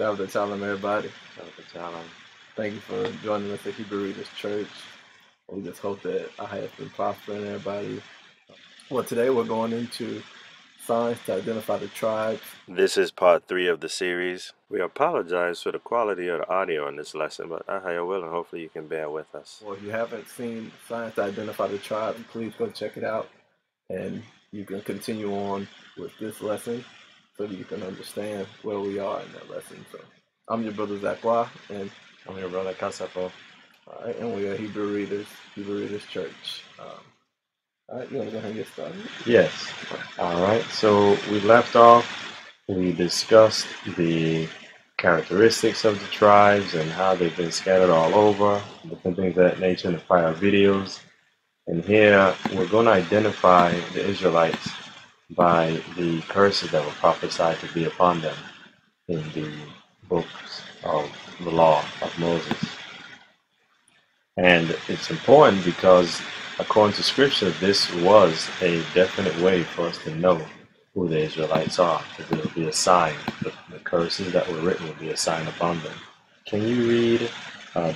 Shout out to Talem, everybody. Shout out to Talem. Thank you for joining us at Hebrew Readers Church. We just hope that I have been prospering everybody. Well, today we're going into signs to identify the tribes. This is part 3 of the series. We apologize for the quality of the audio in this lesson, but Ahayah will, and hopefully you can bear with us. Well, if you haven't seen signs to identify the tribes, please go check it out, and you can continue on with this lesson so that you can understand where we are in that lesson. So, I'm your brother Zakwa, and I'm your brother Kasapo. All right, and we are Hebrew Readers Church. All right, you want to go ahead and get started? Yes. All right, so we left off. We discussed the characteristics of the tribes and how they've been scattered all over, different things of that nature in the prior videos. And here, we're going to identify the Israelites by the curses that were prophesied to be upon them in the books of the law of Moses. And it's important because, according to Scripture, this was a definite way for us to know who the Israelites are, because it will be a sign. The curses that were written will be a sign upon them. Can you read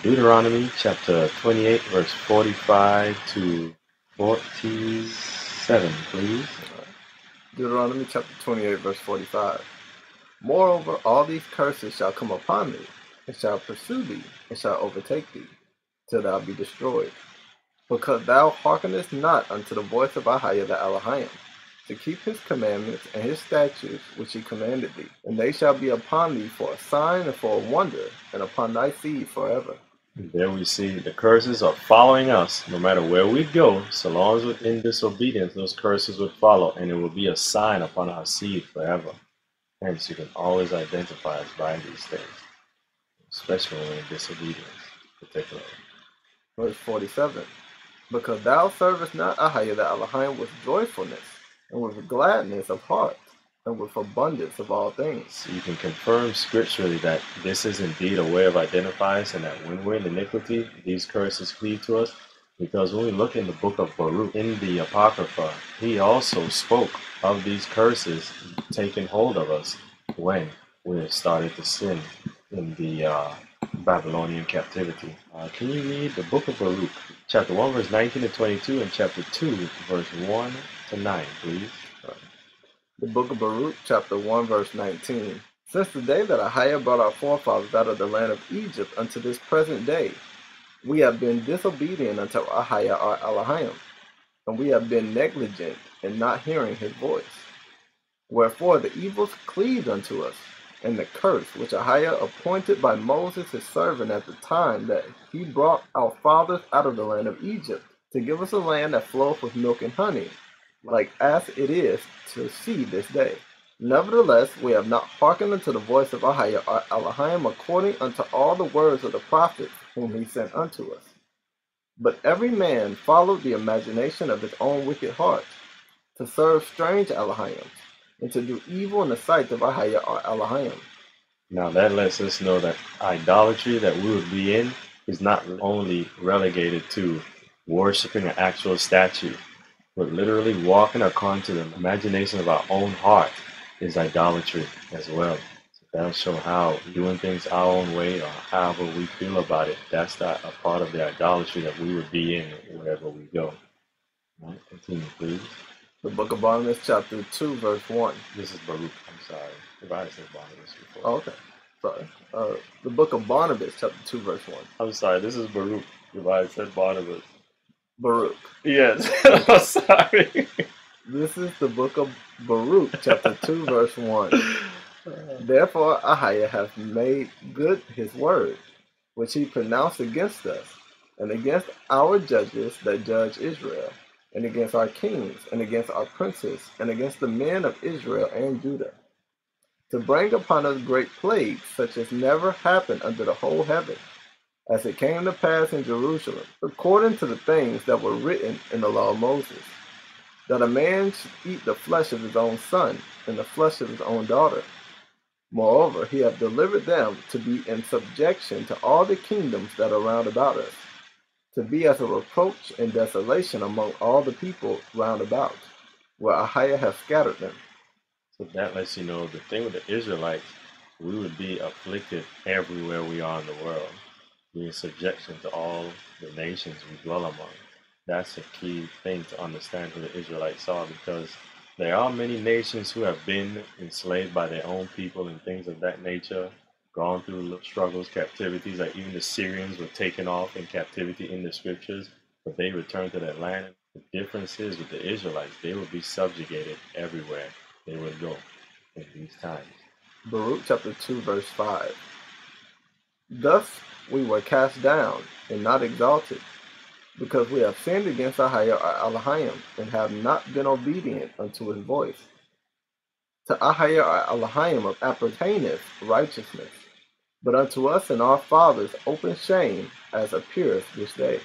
Deuteronomy chapter 28, verse 45 to 47, please? Deuteronomy chapter 28, verse 45. Moreover, all these curses shall come upon thee, and shall pursue thee, and shall overtake thee, till thou be destroyed. Because thou hearkenest not unto the voice of Ahayah the Alahayim, to keep his commandments and his statutes which he commanded thee. And they shall be upon thee for a sign and for a wonder, and upon thy seed forever. There we see the curses are following us. No matter where we go, so long as we're in disobedience, those curses would follow, and it will be a sign upon our seed forever. Hence, you can always identify us by these things, especially when we're in disobedience, particularly. Verse 47. Because thou servest not Ahayah the Alahayim with joyfulness, and with gladness of heart, and with abundance of all things. So you can confirm scripturally that this is indeed a way of identifying us, and that when we're in iniquity, these curses cleave to us. Because when we look in the book of Baruch, in the Apocrypha, he also spoke of these curses taking hold of us when we started to sin in the Babylonian captivity. Can you read the book of Baruch, chapter 1, verse 19 to 22, and chapter 2, verse 1 to 9, please? The book of Baruch, chapter 1, verse 19. Since the day that Ahayah brought our forefathers out of the land of Egypt unto this present day, we have been disobedient unto Ahayah our Elohim, and we have been negligent in not hearing his voice. Wherefore the evils cleaved unto us, and the curse which Ahayah appointed by Moses his servant at the time that he brought our fathers out of the land of Egypt, to give us a land that floweth with milk and honey, like as it is to see this day. Nevertheless, we have not hearkened unto the voice of Ahayah our Elohim, according unto all the words of the prophets whom he sent unto us. But every man followed the imagination of his own wicked heart, to serve strange Elohims, and to do evil in the sight of Ahayah our Elohim. Now that lets us know that idolatry that we would be in is not only relegated to worshiping an actual statue, but literally walking according to the imagination of our own heart is idolatry as well. So that'll show how doing things our own way, or however we feel about it, that's not a part of the idolatry that we would be in wherever we go. All right, continue, please. The book of Barnabas, chapter 2, verse 1. This is Baruch, I'm sorry. Everybody said Barnabas before. Oh, okay. Sorry. The book of Barnabas, chapter 2, verse 1. I'm sorry, this is Baruch. Everybody said Barnabas. Baruch. Yes, I'm sorry. This is the book of Baruch, chapter 2, verse 1. Therefore Ahayah hath made good his word, which he pronounced against us, and against our judges that judge Israel, and against our kings, and against our princes, and against the men of Israel and Judah, to bring upon us great plagues, such as never happened under the whole heaven, as it came to pass in Jerusalem, according to the things that were written in the law of Moses, that a man should eat the flesh of his own son, and the flesh of his own daughter. Moreover, he hath delivered them to be in subjection to all the kingdoms that are round about us, to be as a reproach and desolation among all the people round about, where Ahayah hath scattered them. So that lets you know the thing with the Israelites we would be afflicted everywhere we are in the world, being subjection to all the nations we dwell among. That's a key thing to understand who the Israelites are, because there are many nations who have been enslaved by their own people and things of that nature, gone through struggles, captivities, like even the Syrians were taken off in captivity in the scriptures, but they returned to their land. The difference is with the Israelites, they would be subjugated everywhere they would go in these times. Baruch chapter 2, verse 5. Thus we were cast down and not exalted, because we have sinned against Ahayah or Alahayim and have not been obedient unto his voice. To Ahayah or Alahayim appertaineth righteousness, but unto us and our fathers open shame, as appeareth this day.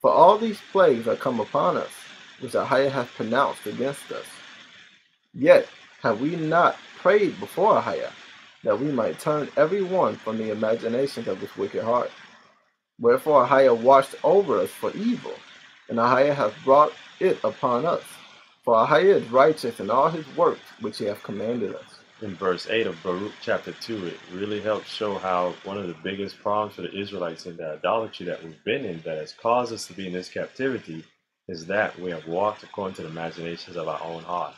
For all these plagues are come upon us, which Ahayah hath pronounced against us. Yet have we not prayed before Ahayah, that we might turn every one from the imaginations of his wicked heart. Wherefore Ahayah watched over us for evil, and Ahayah hath brought it upon us. For Ahayah is righteous in all his works which he hath commanded us. In verse 8 of Baruch chapter 2, it really helps show how one of the biggest problems for the Israelites in the idolatry that we've been in, that has caused us to be in this captivity, is that we have walked according to the imaginations of our own heart.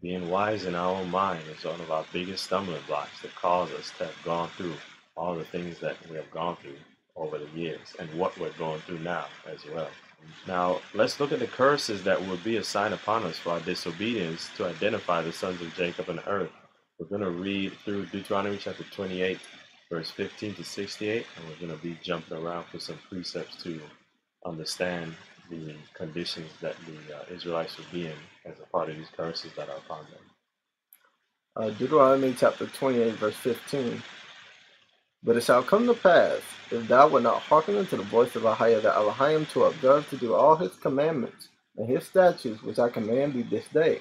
Being wise in our own mind is one of our biggest stumbling blocks that cause us to have gone through all the things that we have gone through over the years, and what we're going through now as well. Now, let's look at the curses that will be a sign upon us for our disobedience, to identify the sons of Jacob on the earth. We're going to read through Deuteronomy chapter 28, verse 15 to 68, and we're going to be jumping around for some precepts to understand the conditions that the Israelites will be in as a part of these curses that are upon them. Deuteronomy chapter 28, verse 15. But it shall come to pass, if thou wilt not hearken unto the voice of Ahayah the Elohim, to observe to do all his commandments and his statutes which I command thee this day,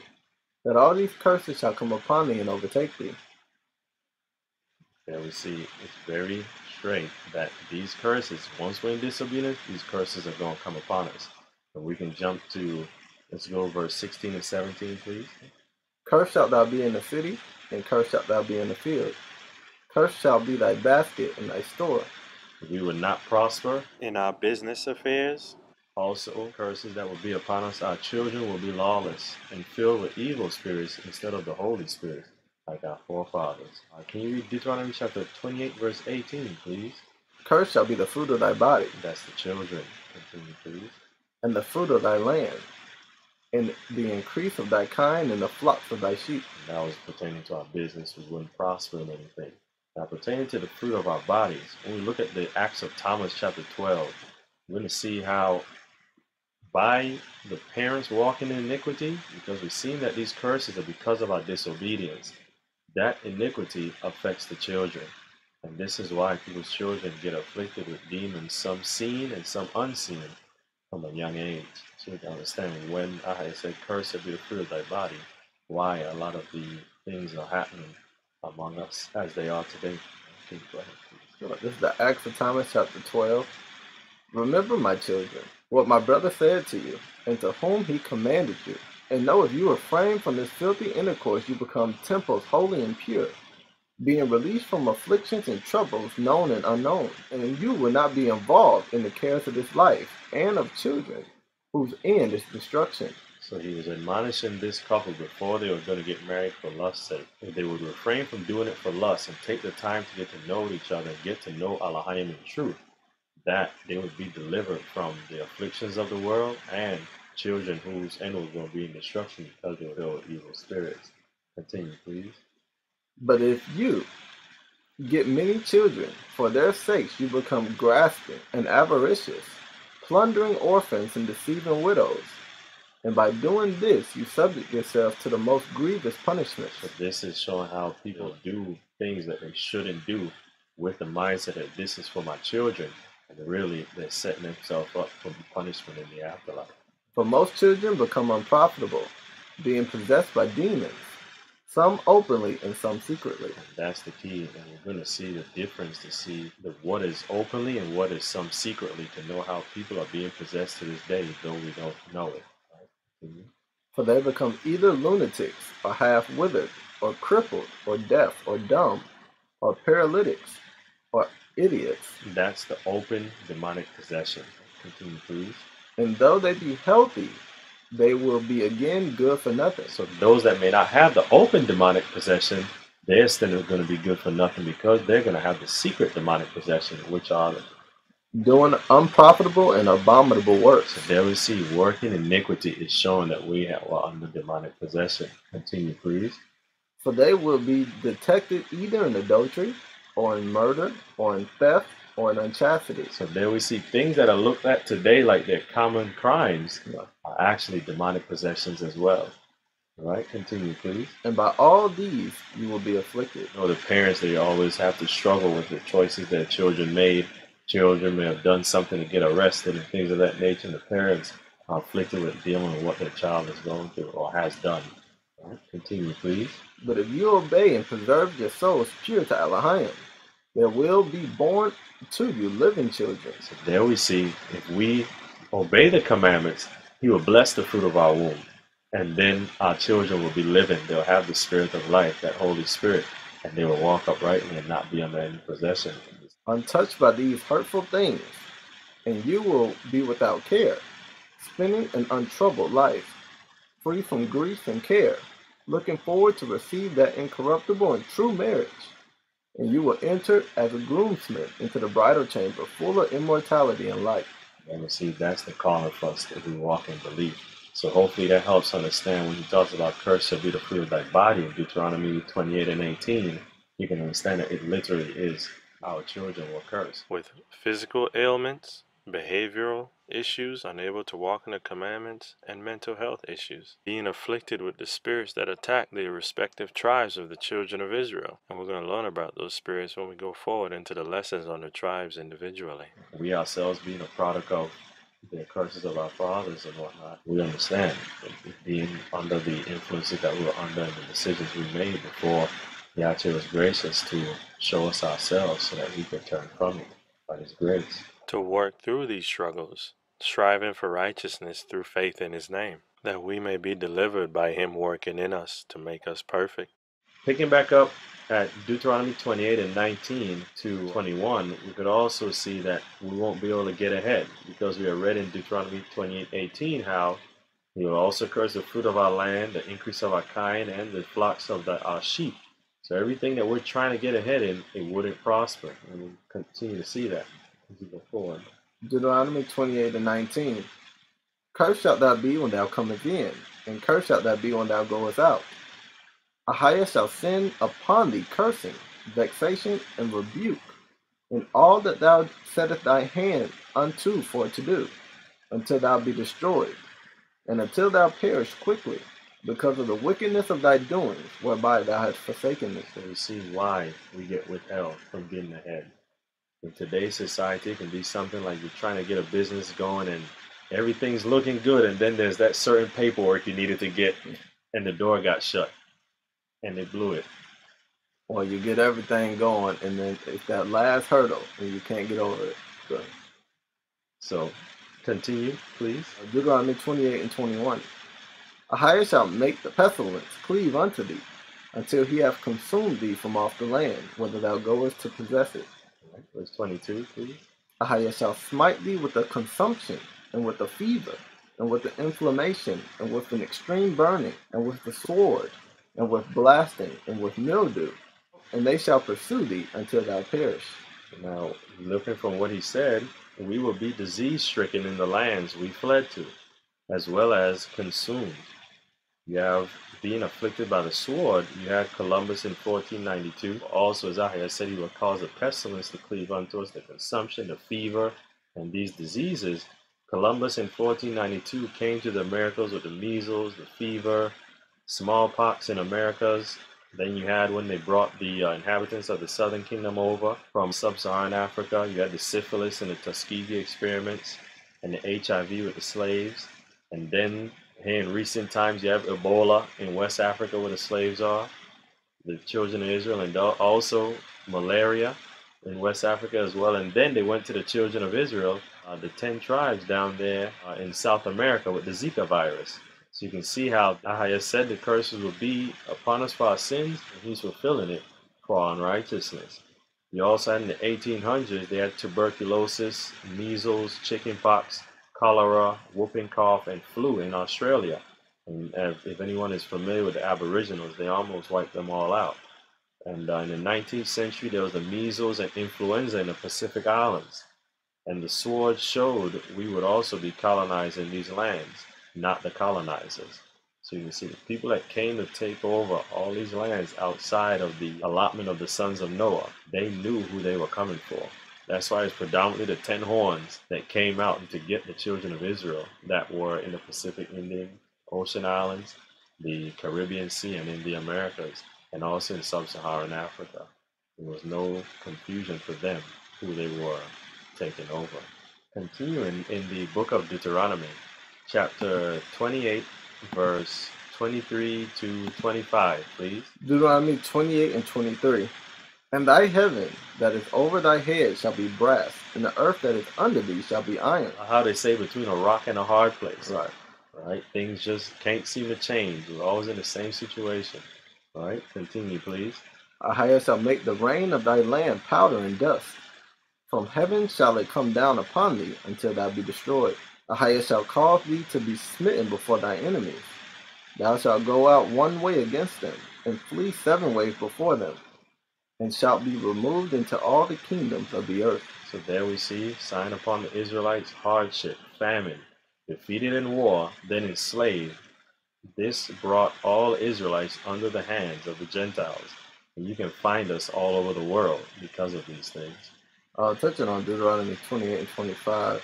that all these curses shall come upon thee and overtake thee. There we see it's very straight that these curses, once we're in disobedience, these curses are going to come upon us. And we can jump to, let's go verse 16 and 17, please. Cursed shalt thou be in the city, and cursed shalt thou be in the field. Cursed shall be thy basket and thy store. We will not prosper in our business affairs. Also, curses that will be upon us, our children will be lawless and filled with evil spirits instead of the Holy Spirit, like our forefathers. Can you read Deuteronomy chapter 28, verse 18, please? Cursed shall be the fruit of thy body. That's the children. Continue, please. And the fruit of thy land, and the increase of thy kind, and the flocks of thy sheep. And that was pertaining to our business. We wouldn't prosper in anything. Now, pertaining to the fruit of our bodies, when we look at the Acts of Thomas chapter 12, we're going to see how by the parents walking in iniquity, because we've seen that these curses are because of our disobedience, that iniquity affects the children. And this is why people's children get afflicted with demons, some seen and some unseen, from a young age. So you can understand when I said, curse shall be the fruit of thy body, why a lot of the things are happening among us as they are today. This is the Acts of Thomas chapter 12. Remember, my children, what my brother said to you, and to whom he commanded you. And know, if you refrain from this filthy intercourse, you become temples holy and pure, being released from afflictions and troubles known and unknown. And you will not be involved in the cares of this life, and of children, whose end is destruction. So he was admonishing this couple before they were going to get married for lust's sake. If they would refrain from doing it for lust and take the time to get to know each other and get to know Alahayim in truth, that they would be delivered from the afflictions of the world and children whose end was going to be in destruction because they were filled with evil spirits. Continue, please. But if you get many children, for their sakes you become grasping and avaricious, plundering orphans and deceiving widows. And by doing this, you subject yourself to the most grievous punishment. So this is showing how people do things that they shouldn't do with the mindset that this is for my children. And really, they're setting themselves up for punishment in the afterlife. For most children become unprofitable, being possessed by demons, some openly and some secretly. And that's the key. And we're going to see the difference, to see what is openly and what is some secretly, to know how people are being possessed to this day, though we don't know it. For they become either lunatics, or half-withered, or crippled, or deaf, or dumb, or paralytics, or idiots. That's the open demonic possession. Continue, please. And though they be healthy, they will be again good for nothing. So those that may not have the open demonic possession, they're still going to be good for nothing because they're going to have the secret demonic possession, which are doing unprofitable and abominable works. So there we see working iniquity is showing that we are under demonic possession. Continue, please. For they will be detected either in adultery, or in murder, or in theft, or in unchastity. So there we see things that are looked at today like they're common crimes are actually demonic possessions as well. All right, continue, please. And by all these, you will be afflicted. You know, the parents, they always have to struggle with the choices their children made. Children may have done something to get arrested and things of that nature. The parents are afflicted with dealing with what their child is going through or has done. All right, continue, please. But if you obey and preserve your souls pure to Alahayim, there will be born to you living children. So there we see, if we obey the commandments, he will bless the fruit of our womb. And then our children will be living. They'll have the spirit of life, that Holy Spirit, and they will walk uprightly and not be under any possession. Untouched by these hurtful things, and you will be without care, spending an untroubled life, free from grief and care, looking forward to receive that incorruptible and true marriage. And you will enter as a groomsman into the bridal chamber full of immortality and light. And we see that's the call of us if we walk in belief. So hopefully that helps understand when he talks about cursed shall be the fruit of thy body in Deuteronomy 28 and 18. You can understand that it literally is our children will curse. With physical ailments, behavioral issues, unable to walk in the commandments, and mental health issues, being afflicted with the spirits that attack the respective tribes of the children of Israel. And we're going to learn about those spirits when we go forward into the lessons on the tribes individually. We ourselves being a product of the curses of our fathers and whatnot, we understand being under the influences that we were under and the decisions we made before Yache was gracious to show us ourselves so that we could turn from it by his grace. To work through these struggles, striving for righteousness through faith in his name, that we may be delivered by him working in us to make us perfect. Picking back up at Deuteronomy 28 and 19 to 21, we could also see that we won't be able to get ahead because we are read in Deuteronomy 28:18 how he will also curse the fruit of our land, the increase of our kind, and the flocks of our sheep. So everything that we're trying to get ahead in, it wouldn't prosper. And we continue to see that as we go forward. Deuteronomy 28 and 19. Cursed shalt thou be when thou comest in, and cursed shalt thou be when thou goest out. Ahayah shall send upon thee cursing, vexation, and rebuke, in all that thou settest thy hand unto for to do, until thou be destroyed, and until thou perish quickly, because of the wickedness of thy doings, whereby thou hast forsaken me. So we see why we get withheld from getting ahead. In today's society, it can be something like you're trying to get a business going, and everything's looking good, and then there's that certain paperwork you needed to get, and the door got shut. And they blew it. Well, you get everything going, and then it's that last hurdle, and you can't get over it. Good. So, continue, please. Deuteronomy 28 and 21. Ahayah shall make the pestilence cleave unto thee, until he hath consumed thee from off the land, whether thou goest to possess it. Verse 22, please. Ahayah shall smite thee with a consumption, and with a fever, and with an inflammation, and with an extreme burning, and with the sword, and with blasting, and with mildew, and they shall pursue thee until thou perish. Now, looking from what he said, we will be disease-stricken in the lands we fled to, as well as consumed. You have being afflicted by the sword. You had Columbus in 1492. Also, as Ahayah said, he will cause the pestilence to cleave unto us, the consumption, the fever, and these diseases. Columbus in 1492 came to the Americas with the measles, the fever, smallpox in Americas. Then you had when they brought the inhabitants of the southern kingdom over from sub-Saharan Africa. You had the syphilis and the Tuskegee experiments and the HIV with the slaves. And then here in recent times you have Ebola in West Africa where the slaves are, the children of Israel, and also malaria in West Africa as well. And then they went to the children of Israel, the 10 tribes down there in South America with the Zika virus. So you can see how Ahayah said the curses will be upon us for our sins, and he's fulfilling it. for unrighteousness. You also had in the 1800s, they had tuberculosis, measles, chickenpox, cholera, whooping cough, and flu in Australia. And if anyone is familiar with the Aboriginals, they almost wiped them all out. And in the 19th century, there was the measles and influenza in the Pacific Islands. And the sword showed we would also be colonizing these lands, not the colonizers. So you can see the people that came to take over all these lands outside of the allotment of the sons of Noah, they knew who they were coming for. That's why it's predominantly the 10 horns that came out to get the children of Israel that were in the Pacific Indian Ocean Islands, the Caribbean Sea, and in the Americas, and also in sub-Saharan Africa. There was no confusion for them who they were taking over. Continuing in the book of Deuteronomy, chapter 28, verse 23 to 25, please. Deuteronomy 28 and 23. And thy heaven that is over thy head shall be brass, and the earth that is under thee shall be iron. How they say, between a rock and a hard place. Right. Right? Things just can't seem to change. We're always in the same situation. All right? Continue, please. Ahayah shall make the rain of thy land powder and dust. From heaven shall it come down upon thee until thou be destroyed. Ahayah shall cause thee to be smitten before thy enemies. Thou shalt go out one way against them, and flee seven ways before them, and shalt be removed into all the kingdoms of the earth. So there we see, sign upon the Israelites, hardship, famine, defeated in war, then enslaved. This brought all Israelites under the hands of the Gentiles. And you can find us all over the world because of these things. Touching on Deuteronomy 28 and 25,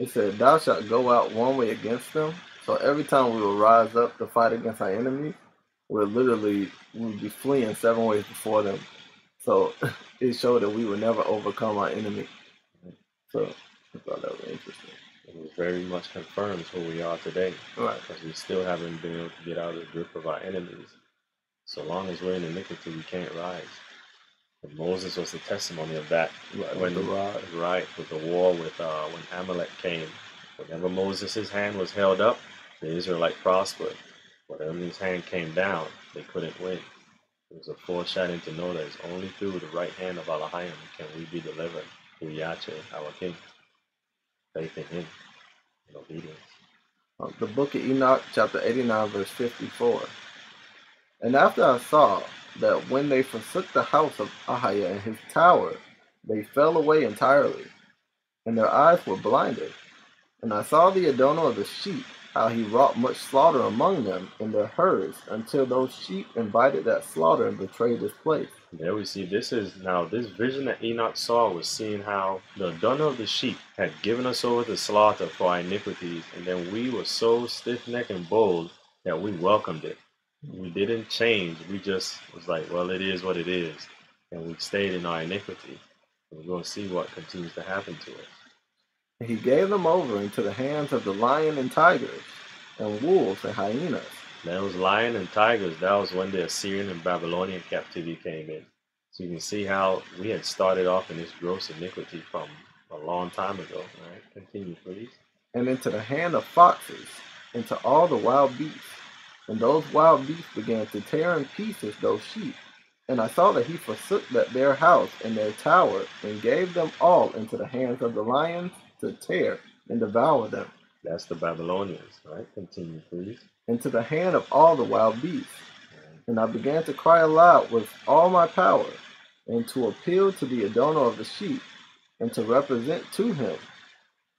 it said, thou shalt go out one way against them. So every time we will rise up to fight against our enemies, we would be fleeing seven ways before them. So it showed that we would never overcome our enemy. So I thought that was interesting. It was very much confirms who we are today. Right. Because we still haven't been able to get out of the grip of our enemies. So long as we're in iniquity, we can't rise. And Moses was the testimony of that. Right, when the rod. Right, with the war with when Amalek came. Whenever Moses' hand was held up, the Israelite prospered. Whenever his hand came down, they couldn't win. It was a foreshadowing to know that it's only through the right hand of Alahayim can we be delivered through Yache, our King. Faith in Him and obedience. The Book of Enoch, chapter 89, verse 54. And after I saw that when they forsook the house of Ahayah and his tower, they fell away entirely, and their eyes were blinded. And I saw the Adonai of the sheep, how he wrought much slaughter among them in their herds, until those sheep invited that slaughter and betrayed this place. There we see, this vision that Enoch saw was seeing how the Adonai of the sheep had given us over to slaughter for our iniquities, and then we were so stiff-necked and bold that we welcomed it. We didn't change, we just was like, well, it is what it is, and we stayed in our iniquity. And we're going to see what continues to happen to us. He gave them over into the hands of the lion and tigers, and wolves and hyenas. Those lion and tigers, that was when the Assyrian and Babylonian captivity came in. So you can see how we had started off in this gross iniquity from a long time ago. All right, continue, please. And into the hand of foxes, into all the wild beasts. And those wild beasts began to tear in pieces those sheep. And I saw that he forsook that their house and their tower, and gave them all into the hands of the lions, to tear and devour them. That's the Babylonians, right? Continue, please. Into the hand of all the wild beasts. And I began to cry aloud with all my power, and to appeal to the Adonai of the sheep, and to represent to him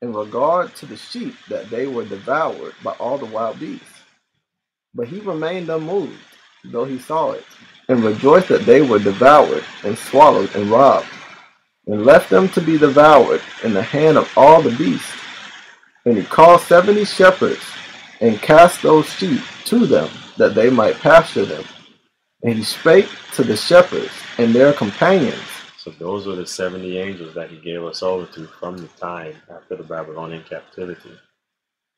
in regard to the sheep that they were devoured by all the wild beasts. But he remained unmoved, though he saw it, and rejoiced that they were devoured and swallowed and robbed, and left them to be devoured in the hand of all the beasts. And he called 70 shepherds, and cast those sheep to them, that they might pasture them. And he spake to the shepherds and their companions. So those were the 70 angels that he gave us over to from the time after the Babylonian captivity.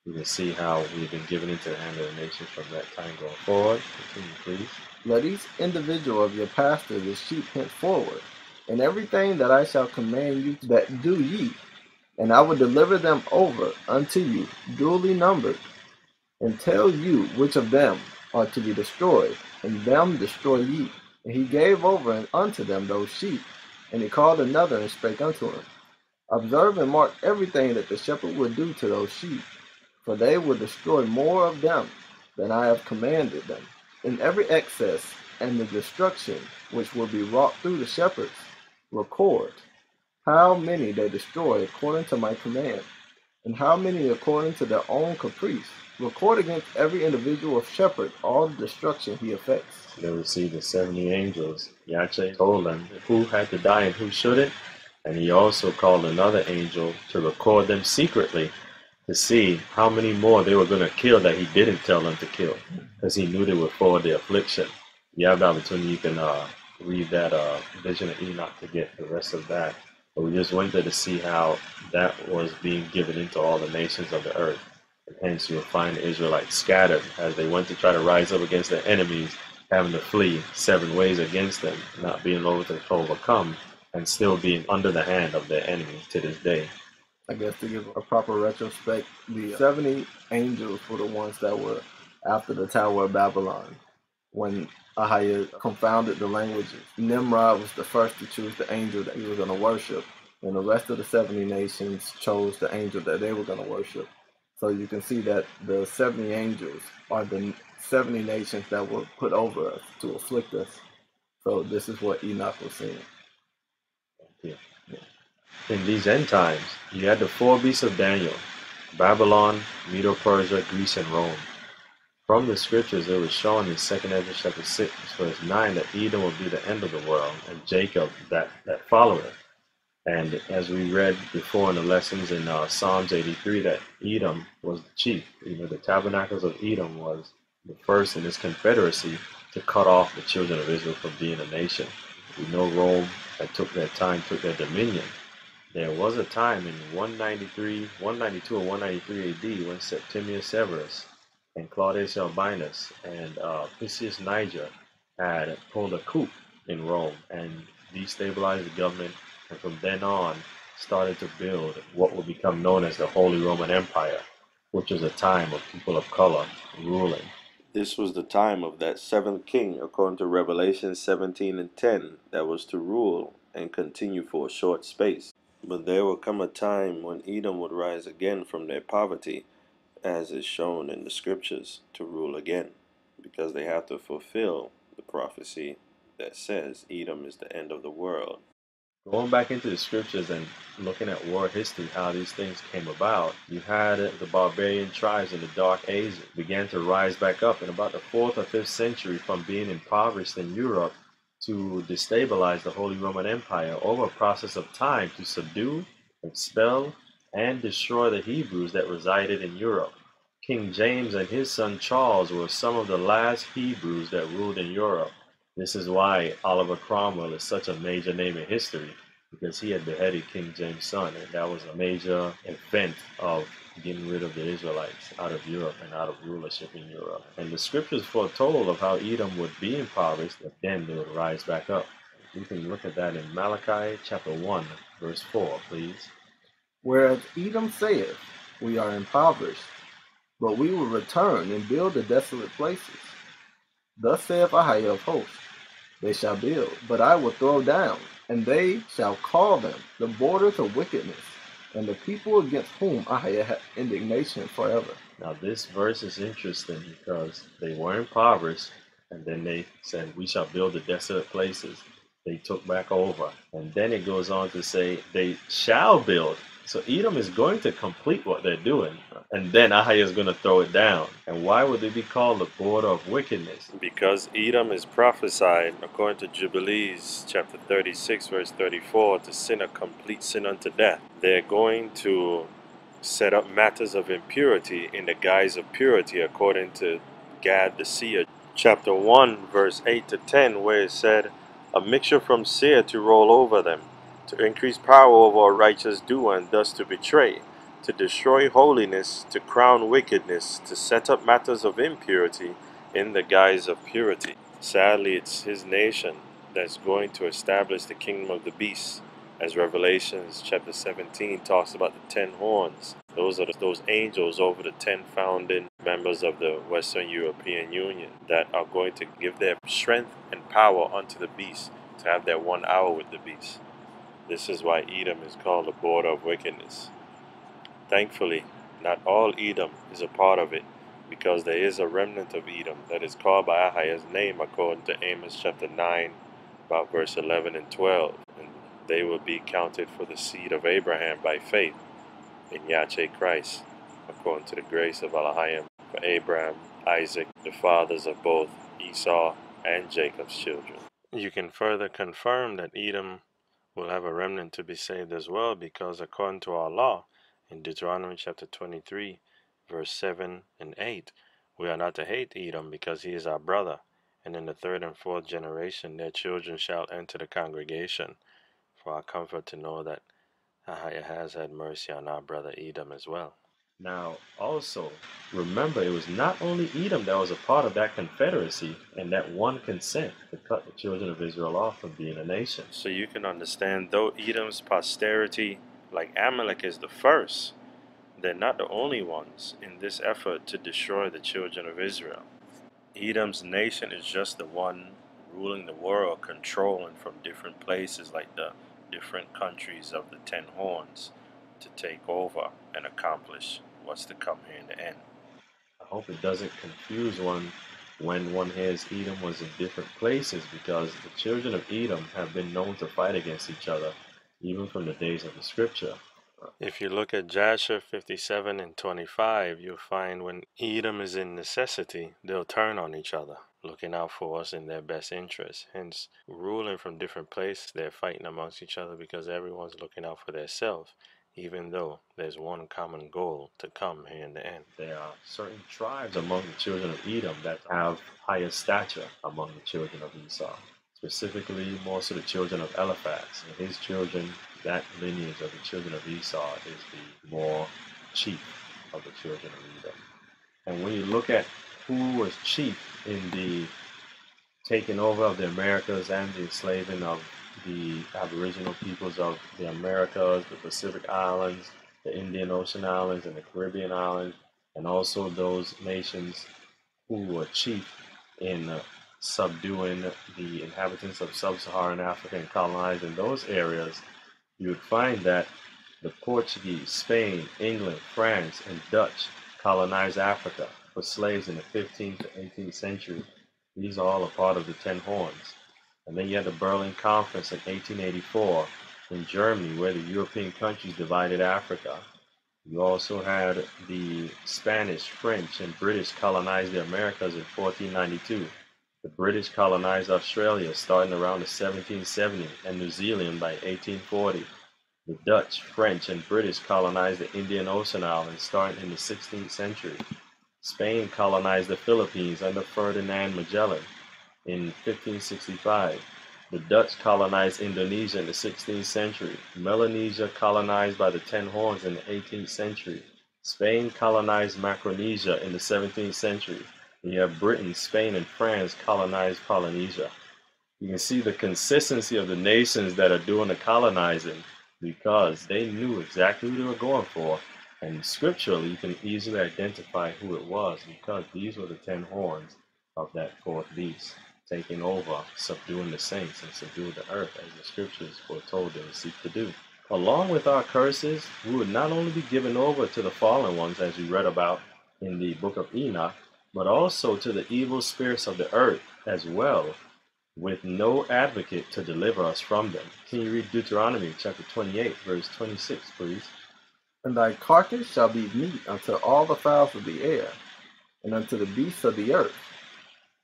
You can see how we've been given into the hand of the nations from that time going forward. Continue, please. Let each individual of your pastors his sheep henceforward, and everything that I shall command you that do ye, and I will deliver them over unto you, duly numbered, and tell you which of them are to be destroyed, and them destroy ye. And he gave over unto them those sheep, and he called another and spake unto him, Observe and mark everything that the shepherd will do to those sheep, for they will destroy more of them than I have commanded them, in every excess, and the destruction which will be wrought through the shepherds. Record how many they destroy according to my command, and how many according to their own caprice. Record against every individual shepherd all the destruction he effects. They received the 70 angels. Yache told them who had to die and who shouldn't, and he also called another angel to record them secretly to see how many more they were going to kill that he didn't tell them to kill, because he knew they would forward the affliction. You have the opportunity, you can read that vision of Enoch to get the rest of that. But we just went there to see how that was being given into all the nations of the earth. And hence you'll find the Israelites scattered as they went to try to rise up against their enemies, having to flee 7 ways against them, not being able to overcome, and still being under the hand of their enemies to this day. I guess to give a proper retrospect, the 70 angels were the ones that were after the Tower of Babylon, when Ahayah confounded the languages. Nimrod was the first to choose the angel that he was going to worship, and the rest of the 70 nations chose the angel that they were going to worship. So you can see that the 70 angels are the 70 nations that were put over us to afflict us. So this is what Enoch was saying. In these end times, you had the 4 beasts of Daniel: Babylon, Medo-Persia, Greece, and Rome. From the scriptures, it was shown in 2nd Ezra chapter 6, verse 9, that Edom would be the end of the world, and Jacob that followed it. And as we read before in the lessons in Psalms 83, that Edom was the chief. You know, the tabernacles of Edom was the first in this confederacy to cut off the children of Israel from being a nation. We know Rome that took their time, took their dominion. There was a time in 192 or 193 AD when Septimius Severus and Claudius Albinus and Piscius Niger had pulled a coup in Rome and destabilized the government, and from then on started to build what would become known as the Holy Roman Empire, which was a time of people of color ruling. This was the time of that 7th king, according to Revelation 17 and 10, that was to rule and continue for a short space. But there will come a time when Edom would rise again from their poverty, as is shown in the scriptures, to rule again, because they have to fulfill the prophecy that says Edom is the end of the world. Going back into the scriptures and looking at war history, how these things came about, you had the barbarian tribes in the Dark Ages began to rise back up in about the 4th or 5th century from being impoverished in Europe, to destabilize the Holy Roman Empire over a process of time to subdue, expel, and destroy the Hebrews that resided in Europe. King James and his son Charles were some of the last Hebrews that ruled in Europe. This is why Oliver Cromwell is such a major name in history, because he had beheaded King James' son, and that was a major event of getting rid of the Israelites out of Europe and out of rulership in Europe. And the scriptures foretold of how Edom would be impoverished, but then they would rise back up. You can look at that in Malachi chapter 1, verse 4, please. Whereas Edom saith, we are impoverished, but we will return and build the desolate places. Thus saith Ahayah of hosts, they shall build, but I will throw down, and they shall call them the borders of wickedness, and the people against whom I had indignation forever. Now this verse is interesting because they were impoverished, and then they said, we shall build the desolate places. They took back over. And then it goes on to say, they shall build. So Edom is going to complete what they're doing, and then Ahayah is going to throw it down. And why would they be called the border of wickedness? Because Edom is prophesied, according to Jubilees chapter 36, verse 34, to sin a complete sin unto death. They're going to set up matters of impurity in the guise of purity, according to Gad the seer, chapter 1, verse 8 to 10, where it said, a mixture from seer to roll over them, to increase power over a righteous doer, and thus to betray, to destroy holiness, to crown wickedness, to set up matters of impurity in the guise of purity. Sadly, it's his nation that's going to establish the kingdom of the beast, as Revelations chapter 17 talks about the 10 horns. Those are those angels over the 10 founding members of the Western European Union that are going to give their strength and power unto the beast to have their 1 hour with the beast. This is why Edom is called the border of wickedness. Thankfully, not all Edom is a part of it, because there is a remnant of Edom that is called by Ahayah's name according to Amos chapter 9, about verse 11 and 12. And they will be counted for the seed of Abraham by faith in Yache Christ, according to the grace of Alahayim, for Abraham, Isaac, the fathers of both Esau and Jacob's children. You can further confirm that Edom will have a remnant to be saved as well, because according to our law, in Deuteronomy chapter 23, verse 7 and 8, we are not to hate Edom because he is our brother, and in the 3rd and 4th generation their children shall enter the congregation, for our comfort to know that Ahayah has had mercy on our brother Edom as well. Now also, remember, it was not only Edom that was a part of that confederacy and that one consent to cut the children of Israel off from being a nation. So you can understand, though Edom's posterity, like Amalek, is the first, they're not the only ones in this effort to destroy the children of Israel. Edom's nation is just the one ruling the world, controlling from different places, like the different countries of the 10 horns, to take over and accomplish what's to come here in the end. I hope it doesn't confuse one when one hears Edom was in different places, because the children of Edom have been known to fight against each other, even from the days of the scripture. If you look at Joshua 57 and 25, you'll find when Edom is in necessity, they'll turn on each other, looking out for us in their best interest. Hence, ruling from different places, they're fighting amongst each other because everyone's looking out for themselves, even though there's one common goal to come here in the end. There are certain tribes among the children of Edom that have higher stature among the children of Esau, specifically more so the children of Eliphaz and his children. That lineage of the children of Esau is the more chief of the children of Edom. And when you look at who was chief in the taking over of the Americas and the enslaving of the aboriginal peoples of the Americas, the Pacific Islands, the Indian Ocean Islands, and the Caribbean Islands, and also those nations who were chief in subduing the inhabitants of sub-Saharan Africa and colonizing those areas, you would find that the Portuguese, Spain, England, France, and Dutch colonized Africa for slaves in the 15th to 18th century. These are all a part of the 10 horns. And then you had the Berlin Conference in 1884 in Germany, where the European countries divided Africa. You also had the Spanish, French, and British colonized the Americas in 1492. The British colonized Australia starting around the 1770s and New Zealand by 1840. The Dutch, French, and British colonized the Indian Ocean Islands starting in the 16th century. Spain colonized the Philippines under Ferdinand Magellan in 1565. The Dutch colonized Indonesia in the 16th century. Melanesia colonized by the 10 horns in the 18th century. Spain colonized Micronesia in the 17th century. You have Britain, Spain, and France colonized Polynesia. You can see the consistency of the nations that are doing the colonizing, because they knew exactly who they were going for. And scripturally, you can easily identify who it was, because these were the 10 horns of that fourth beast, taking over, subduing the saints, and subduing the earth, as the scriptures foretold them to seek to do. Along with our curses, we would not only be given over to the fallen ones, as we read about in the Book of Enoch, but also to the evil spirits of the earth as well, with no advocate to deliver us from them. Can you read Deuteronomy chapter 28, verse 26, please? And thy carcass shall be meat unto all the fowls of the air, and unto the beasts of the earth,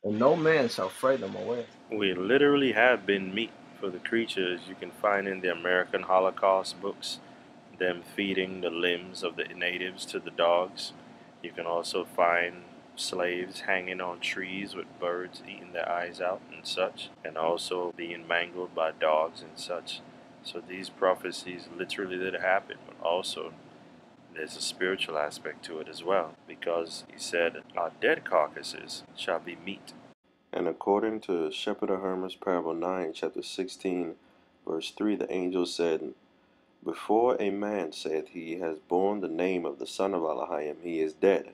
and no man shall frighten them away. We literally have been meat for the creatures. You can find in the American Holocaust books, them feeding the limbs of the natives to the dogs. You can also find slaves hanging on trees with birds eating their eyes out and such, and also being mangled by dogs and such. So these prophecies literally did happen, but also there's a spiritual aspect to it as well, because he said our dead carcasses shall be meat. And according to Shepherd of Hermas parable 9 chapter 16 Verse 3, the angel said, Before a man saith he has borne the name of the son of Alahayim, he is dead.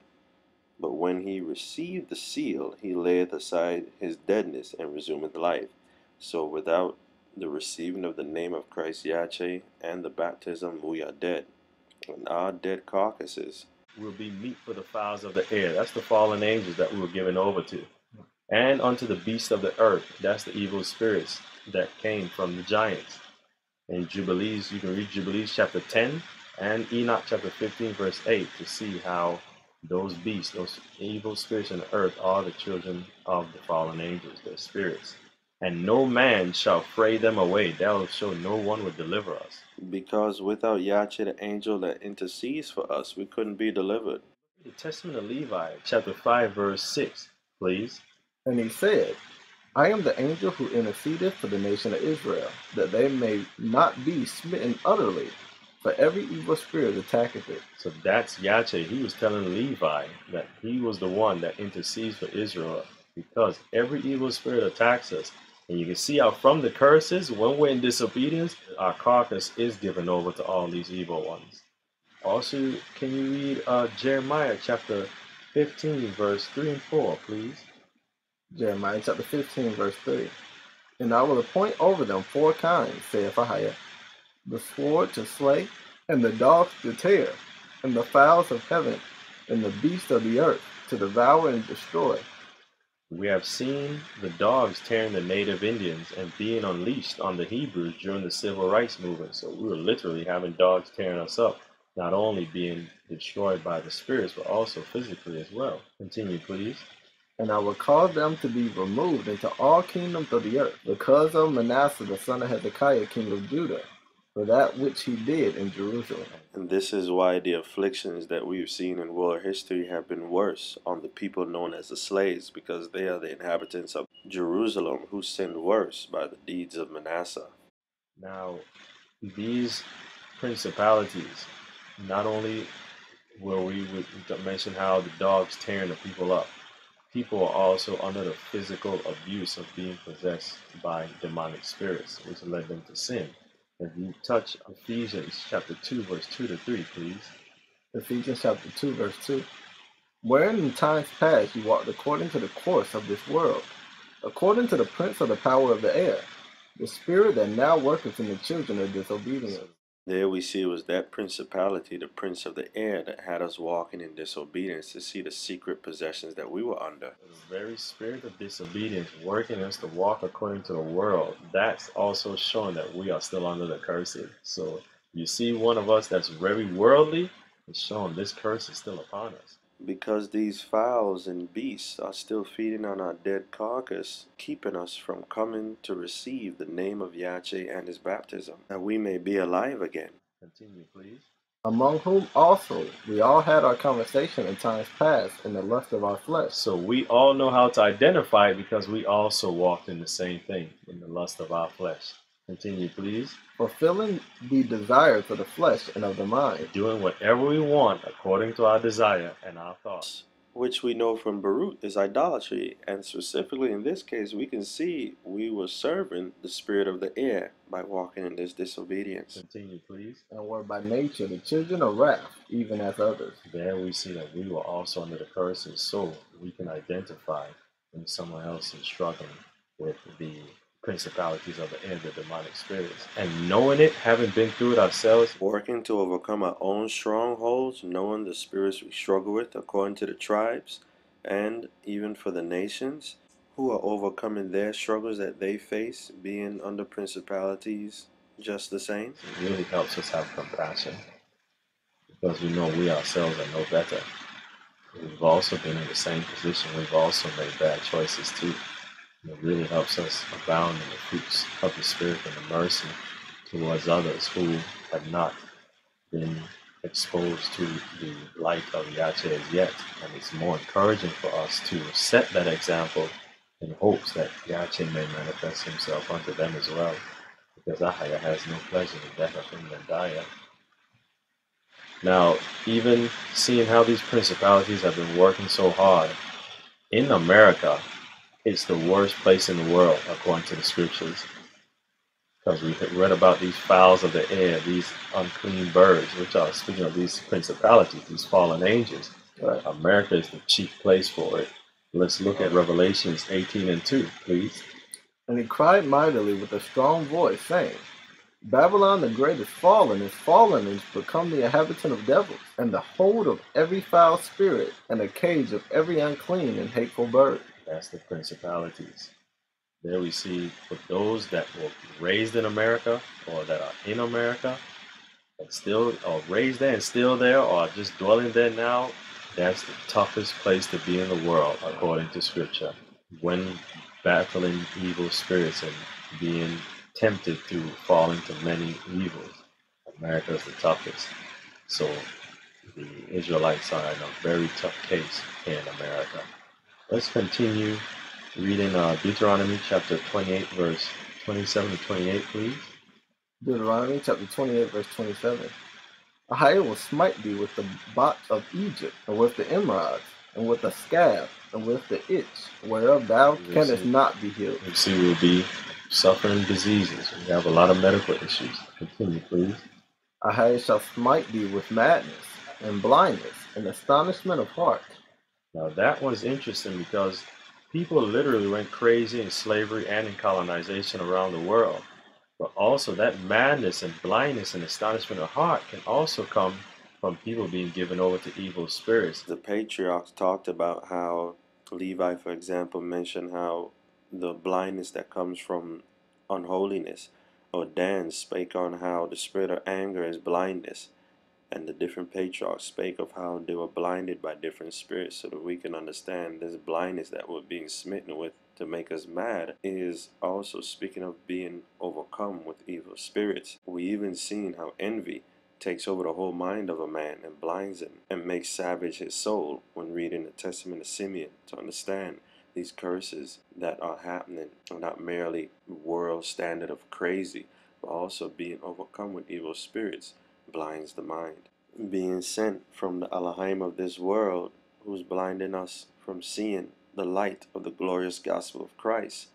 But when he received the seal, he layeth aside his deadness and resumeth life. So without the receiving of the name of Christ Yache and the baptism, we are dead. And our dead carcasses will be meat for the fowls of the air. That's the fallen angels that we were given over to. And unto the beasts of the earth. That's the evil spirits that came from the giants. In Jubilees, you can read Jubilees chapter 10 and Enoch chapter 15 verse 8 to see how those beasts, those evil spirits on the earth, are the children of the fallen angels, their spirits. And no man shall fray them away. Thou shalt no one would deliver us. Because without Yache, the angel that intercedes for us, we couldn't be delivered. The Testament of Levi, chapter 5, verse 6, please. And he said, I am the angel who intercedeth for the nation of Israel, that they may not be smitten utterly, for every evil spirit attacketh it. So that's Yache. He was telling Levi that he was the one that intercedes for Israel, because every evil spirit attacks us. And you can see how from the curses, when we're in disobedience, our carcass is given over to all these evil ones. Also, can you read Jeremiah chapter 15, verse 3 and 4, please? Jeremiah chapter 15, verse 3. And I will appoint over them four kinds, saith Ahayah, the sword to slay, and the dogs to tear, and the fowls of heaven, and the beasts of the earth, to devour and destroy. We have seen the dogs tearing the native Indians and being unleashed on the Hebrews during the civil rights movement. So we were literally having dogs tearing us up, not only being destroyed by the spirits, but also physically as well. Continue, please. And I will cause them to be removed into all kingdoms of the earth, because of Manasseh the son of Hezekiah, king of Judah, for that which he did in Jerusalem. And this is why the afflictions that we've seen in world history have been worse on the people known as the slaves, because they are the inhabitants of Jerusalem who sinned worse by the deeds of Manasseh. Now, these principalities, not only were we mention how the dogs tearing the people up, people are also under the physical abuse of being possessed by demonic spirits, which led them to sin. If you touch Ephesians chapter 2, verse 2 to 3, please. Ephesians chapter 2, verse 2. Wherein in times past you walked according to the course of this world, according to the prince of the power of the air, the spirit that now worketh in the children of disobedience. There we see it was that principality, the prince of the air, that had us walking in disobedience to see the secret possessions that we were under. The very spirit of disobedience working us to walk according to the world, that's also showing that we are still under the curses. So you see one of us that's very worldly, it's showing this curse is still upon us. Because these fowls and beasts are still feeding on our dead carcass, keeping us from coming to receive the name of Yache and his baptism, that we may be alive again. Continue, please. Among whom also we all had our conversation in times past in the lust of our flesh. So we all know how to identify, because we also walked in the same thing, in the lust of our flesh. Continue, please. Fulfilling the desire for the flesh and of the mind. Doing whatever we want according to our desire and our thoughts. Which we know from Baruch is idolatry. And specifically in this case, we can see we were serving the spirit of the air by walking in this disobedience. Continue, please. And were by nature the children of wrath, even as others. There we see that we were also under the curses, so we can identify when someone else is struggling with the principalities of the end of demonic spirits, and knowing it, having been through it ourselves, working to overcome our own strongholds, knowing the spirits we struggle with according to the tribes, and even for the nations who are overcoming their struggles that they face, being under principalities just the same. It really helps us have compassion, because we know we ourselves are no better. We've also been in the same position. We've also made bad choices too. It really helps us abound in the fruits of the Spirit and the mercy towards others who have not been exposed to the light of Yache as yet. And it's more encouraging for us to set that example in hopes that Yache may manifest himself unto them as well, because Ahayah has no pleasure in death of him that dieth. Now, even seeing how these principalities have been working so hard in America, it's the worst place in the world, according to the scriptures. because we had read about these fowls of the air, these unclean birds, which are speaking of these principalities, these fallen angels. But America is the chief place for it. Let's look at Revelations 18:2, please. And he cried mightily with a strong voice, saying, Babylon the great is fallen, and has become the inhabitant of devils, and the hold of every foul spirit, and the cage of every unclean and hateful bird. That's the principalities. There we see for those that were raised in America, or that are in America, and still are raised there and still there, or just dwelling there now, that's the toughest place to be in the world, according to Scripture. When battling evil spirits and being tempted to fall into many evils, America is the toughest. So the Israelites are in a very tough case in America. Let's continue reading Deuteronomy chapter 28, verse 27 to 28, please. Deuteronomy chapter 28, verse 27. Ahayah will smite thee with the bots of Egypt, and with the emerods, and with the scab, and with the itch, whereof thou canst not be healed. You see, we'll be suffering diseases. We have a lot of medical issues. Continue, please. Ahayah shall smite thee with madness, and blindness, and astonishment of heart. Now that one's interesting because people literally went crazy in slavery and in colonization around the world. But also that madness and blindness and astonishment of heart can also come from people being given over to evil spirits. The patriarchs talked about how Levi, for example, mentioned how the blindness that comes from unholiness, or Dan spake on how the spirit of anger is blindness, and the different patriarchs spake of how they were blinded by different spirits, so that we can understand this blindness that we're being smitten with to make us mad is also speaking of being overcome with evil spirits. We even seen how envy takes over the whole mind of a man and blinds him and makes savage his soul when reading the Testament of Simeon, to understand these curses that are happening are not merely world standard of crazy, but also being overcome with evil spirits blinds the mind. Being sent from the Alahayim of this world, who's blinding us from seeing the light of the glorious gospel of Christ,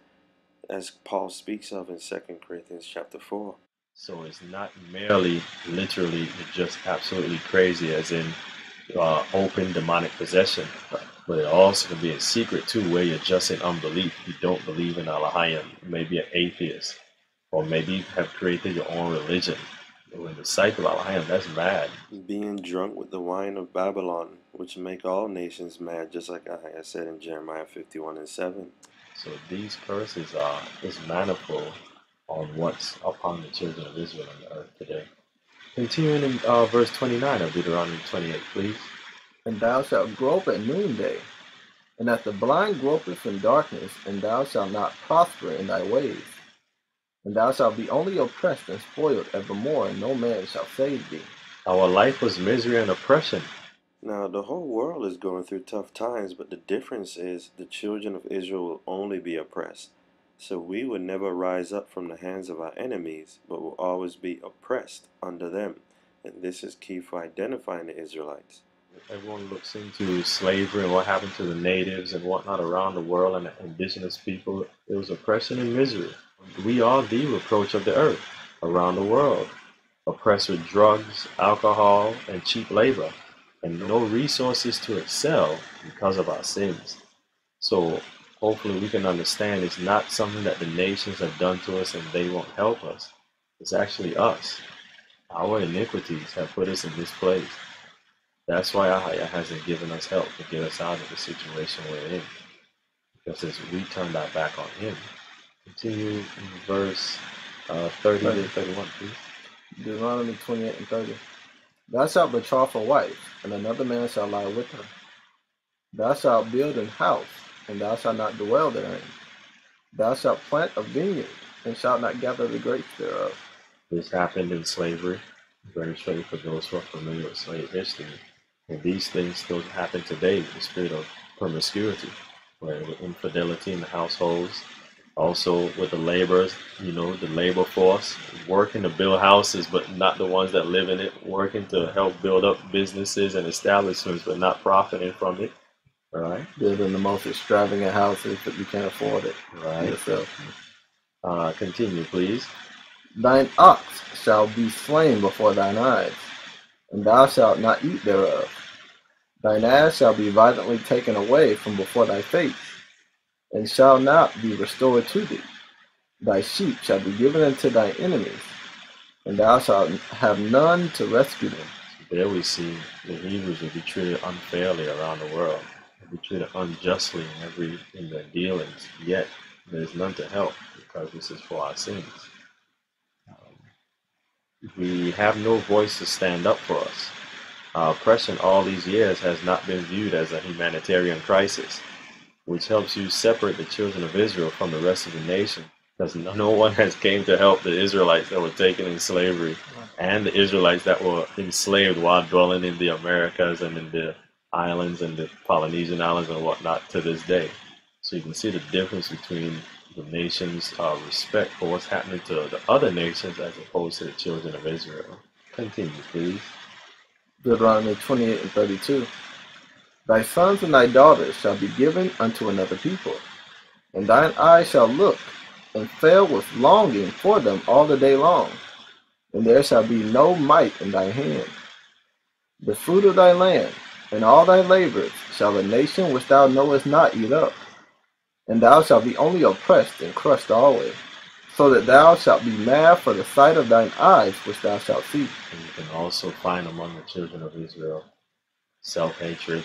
as Paul speaks of in 2 Corinthians chapter 4. So it's not merely, literally, just absolutely crazy, as in open demonic possession, but it also can be a secret too, where you're just in unbelief. You don't believe in Alahayim. You may be an atheist, or maybe you have created your own religion. When the cycle of Alahayim, that's mad. Being drunk with the wine of Babylon, which make all nations mad, just like I said in Jeremiah 51:7. So these curses are manifold on what's upon the children of Israel on the earth today. Continuing in verse 29 of Deuteronomy 28, please. And thou shalt grope at noonday, and as the blind gropeth in darkness, and thou shalt not prosper in thy ways. And thou shalt be only oppressed and spoiled evermore, and no man shall save thee. Our life was misery and oppression. Now, the whole world is going through tough times, but the difference is the children of Israel will only be oppressed. So we would never rise up from the hands of our enemies, but will always be oppressed under them. And this is key for identifying the Israelites. Everyone looks into slavery and what happened to the natives and whatnot around the world and the indigenous people. It was oppression and misery. We are the reproach of the earth around the world, oppressed with drugs, alcohol, and cheap labor, and no resources to excel because of our sins. So hopefully we can understand it's not something that the nations have done to us and they won't help us. It's actually us. Our iniquities have put us in this place. That's why Ahayah hasn't given us help to get us out of the situation we're in, because as we turned our back on him. Continue in verse 30 to 31, please. Deuteronomy 28 and 30. Thou shalt betroth a wife, and another man shall lie with her. Thou shalt build an house, and thou shalt not dwell therein. Thou shalt plant a vineyard, and shalt not gather the grapes thereof. This happened in slavery. Very straight for those who are familiar with slave history. And these things still happen today with the spirit of promiscuity, where with infidelity in the households. Also with the laborers, the labor force, working to build houses, but not the ones that live in it, working to help build up businesses and establishments, but not profiting from it, right? Building the most extravagant houses, but you can't afford it, right? Yourself. Continue, please. Thine ox shall be slain before thine eyes, and thou shalt not eat thereof. Thine ass shall be violently taken away from before thy face, and shall not be restored to thee. Thy sheep shall be given unto thy enemies, and thou shalt have none to rescue them. There we see the Hebrews will be treated unfairly around the world, will be treated unjustly in their dealings, yet there is none to help, because this is for our sins. We have no voice to stand up for us. Our oppression all these years has not been viewed as a humanitarian crisis, which helps you separate the children of Israel from the rest of the nation, because no one has came to help the Israelites that were taken in slavery and the Israelites that were enslaved while dwelling in the Americas and in the islands and the Polynesian islands and whatnot to this day. So you can see the difference between the nation's respect for what's happening to the other nations as opposed to the children of Israel. Continue, please. Deuteronomy 28:32. Thy sons and thy daughters shall be given unto another people, and thine eyes shall look, and fail with longing for them all the day long, and there shall be no might in thy hand. The fruit of thy land and all thy labors shall a nation which thou knowest not eat up, and thou shalt be only oppressed and crushed always, so that thou shalt be mad for the sight of thine eyes which thou shalt see. And you can also find among the children of Israel self-hatred,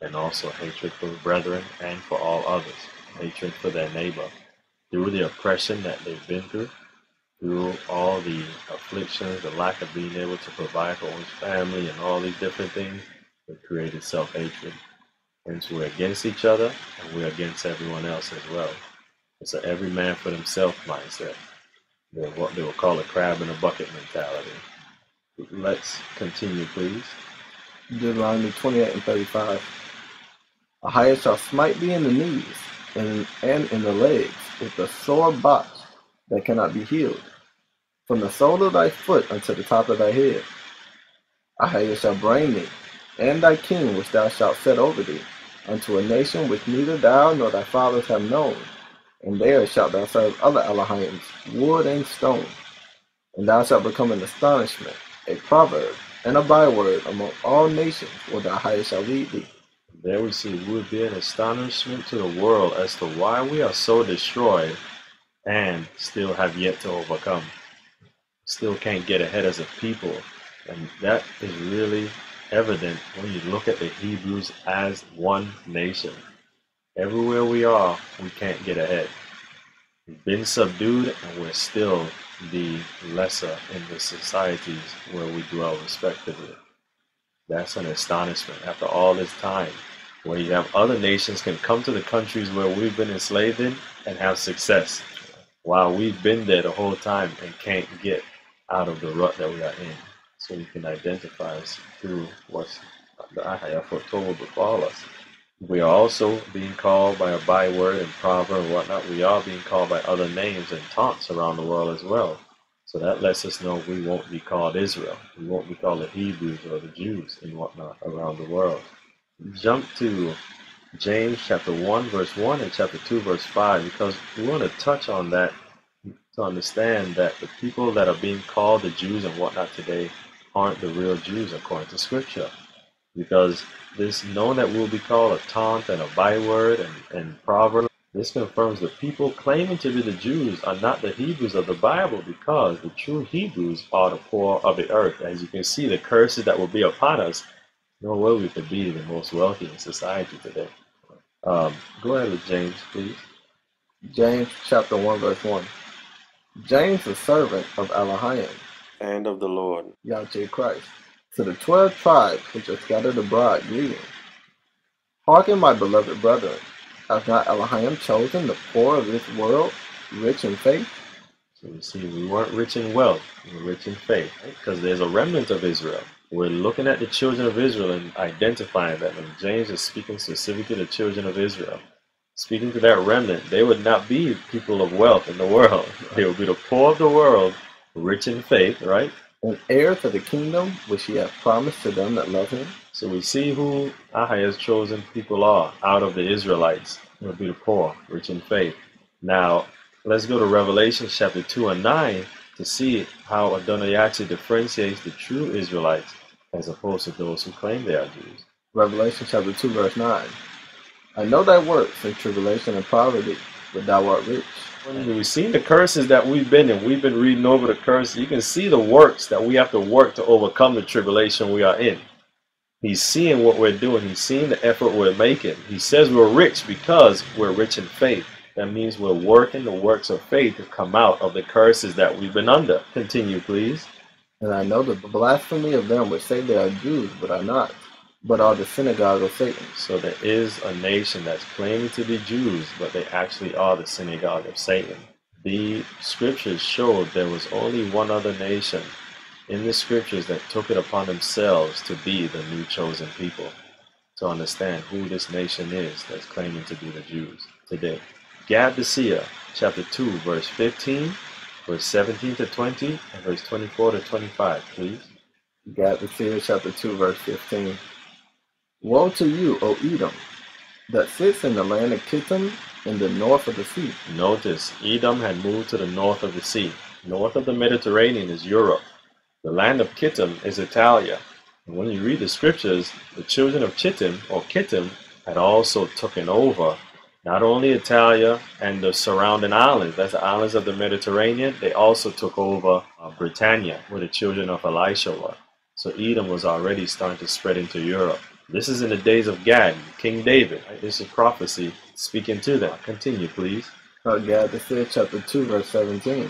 and also hatred for the brethren and for all others, hatred for their neighbor. Through the oppression that they've been through, through all the afflictions, the lack of being able to provide for one's family and all these different things, it created self-hatred. Hence we're against each other, and we're against everyone else as well. It's an every man for himself mindset. They're what they will call a crab in a bucket mentality. Let's continue, please. Deuteronomy 28:35. Ahayah shall smite thee in the knees and in the legs with a sore box that cannot be healed, from the sole of thy foot unto the top of thy head. Ahayah shall bring thee, and thy king which thou shalt set over thee, unto a nation which neither thou nor thy fathers have known, and there shalt thou serve other Alahims, wood and stone. And thou shalt become an astonishment, a proverb, and a byword among all nations, where the Ahayah shall lead thee. There we see we would be an astonishment to the world as to why we are so destroyed and still have yet to overcome. Still can't get ahead as a people. And that is really evident when you look at the Hebrews as one nation. Everywhere we are, we can't get ahead. We've been subdued, and we're still the lesser in the societies where we dwell respectively. That's an astonishment after all this time, where you have other nations can come to the countries where we've been enslaved in and have success, while we've been there the whole time and can't get out of the rut that we are in. So we can identify us through what the Ahayah foretold befall us. We are also being called by a byword and proverb and whatnot. We are being called by other names and taunts around the world as well. So that lets us know we won't be called Israel. We won't be called the Hebrews or the Jews and whatnot around the world. Jump to James chapter 1 verse 1 and chapter 2 verse 5, because we want to touch on that to understand that the people that are being called the Jews and whatnot today aren't the real Jews according to Scripture. Because this known that will be called a taunt and a byword and proverb, this confirms the people claiming to be the Jews are not the Hebrews of the Bible, because the true Hebrews are the poor of the earth. As you can see, the curses that will be upon us, no way we could be the most wealthy in society today. Go ahead with James, please. James chapter 1 verse 1. James, the servant of Alahayim, and of the Lord, Yache Christ, to the 12 tribes which are scattered abroad, greeting. Hearken, my beloved brethren, hath not Elohim chosen the poor of this world, rich in faith? So you see, we weren't rich in wealth, we were rich in faith, because there's a remnant of Israel. We're looking at the children of Israel and identifying them, and James is speaking specifically to the children of Israel. Speaking to that remnant, they would not be people of wealth in the world. They would be the poor of the world, rich in faith, right? And heir to the kingdom which he hath promised to them that love him. So we see who Ahayah's chosen people are out of the Israelites. It will be the poor, rich in faith. Now, let's go to Revelation chapter 2 and 9 to see how Adonai actually differentiates the true Israelites as opposed to those who claim they are Jews. Revelation chapter 2, verse 9. I know thy works and tribulation and poverty, but thou art rich. When we've seen the curses that we've been in, we've been reading over the curses. You can see the works that we have to work to overcome the tribulation we are in. He's seeing what we're doing. He's seeing the effort we're making. He says we're rich because we're rich in faith. That means we're working the works of faith to come out of the curses that we've been under. Continue, please. And I know the blasphemy of them which say they are Jews, but are not, but are the synagogue of Satan. So there is a nation that's claiming to be Jews, but they actually are the synagogue of Satan. The scriptures showed there was only one other nation in the scriptures that took it upon themselves to be the new chosen people. To understand who this nation is that's claiming to be the Jews today. Gad the Seer, chapter 2, verse 15, verse 17 to 20, and verse 24 to 25, please. Gad the Seer, chapter 2, verse 15. Woe to you, O Edom, that sits in the land of Kittim, in the north of the sea. Notice, Edom had moved to the north of the sea. North of the Mediterranean is Europe. The land of Kittim is Italia. And when you read the scriptures, the children of Kittim, or Kittim, had also taken over not only Italia and the surrounding islands, that's the islands of the Mediterranean, they also took over Britannia, where the children of Elisha were. So Edom was already starting to spread into Europe. This is in the days of Gad, King David. This is prophecy speaking to them. Continue, please. Gad the Seer, chapter 2, verse 17.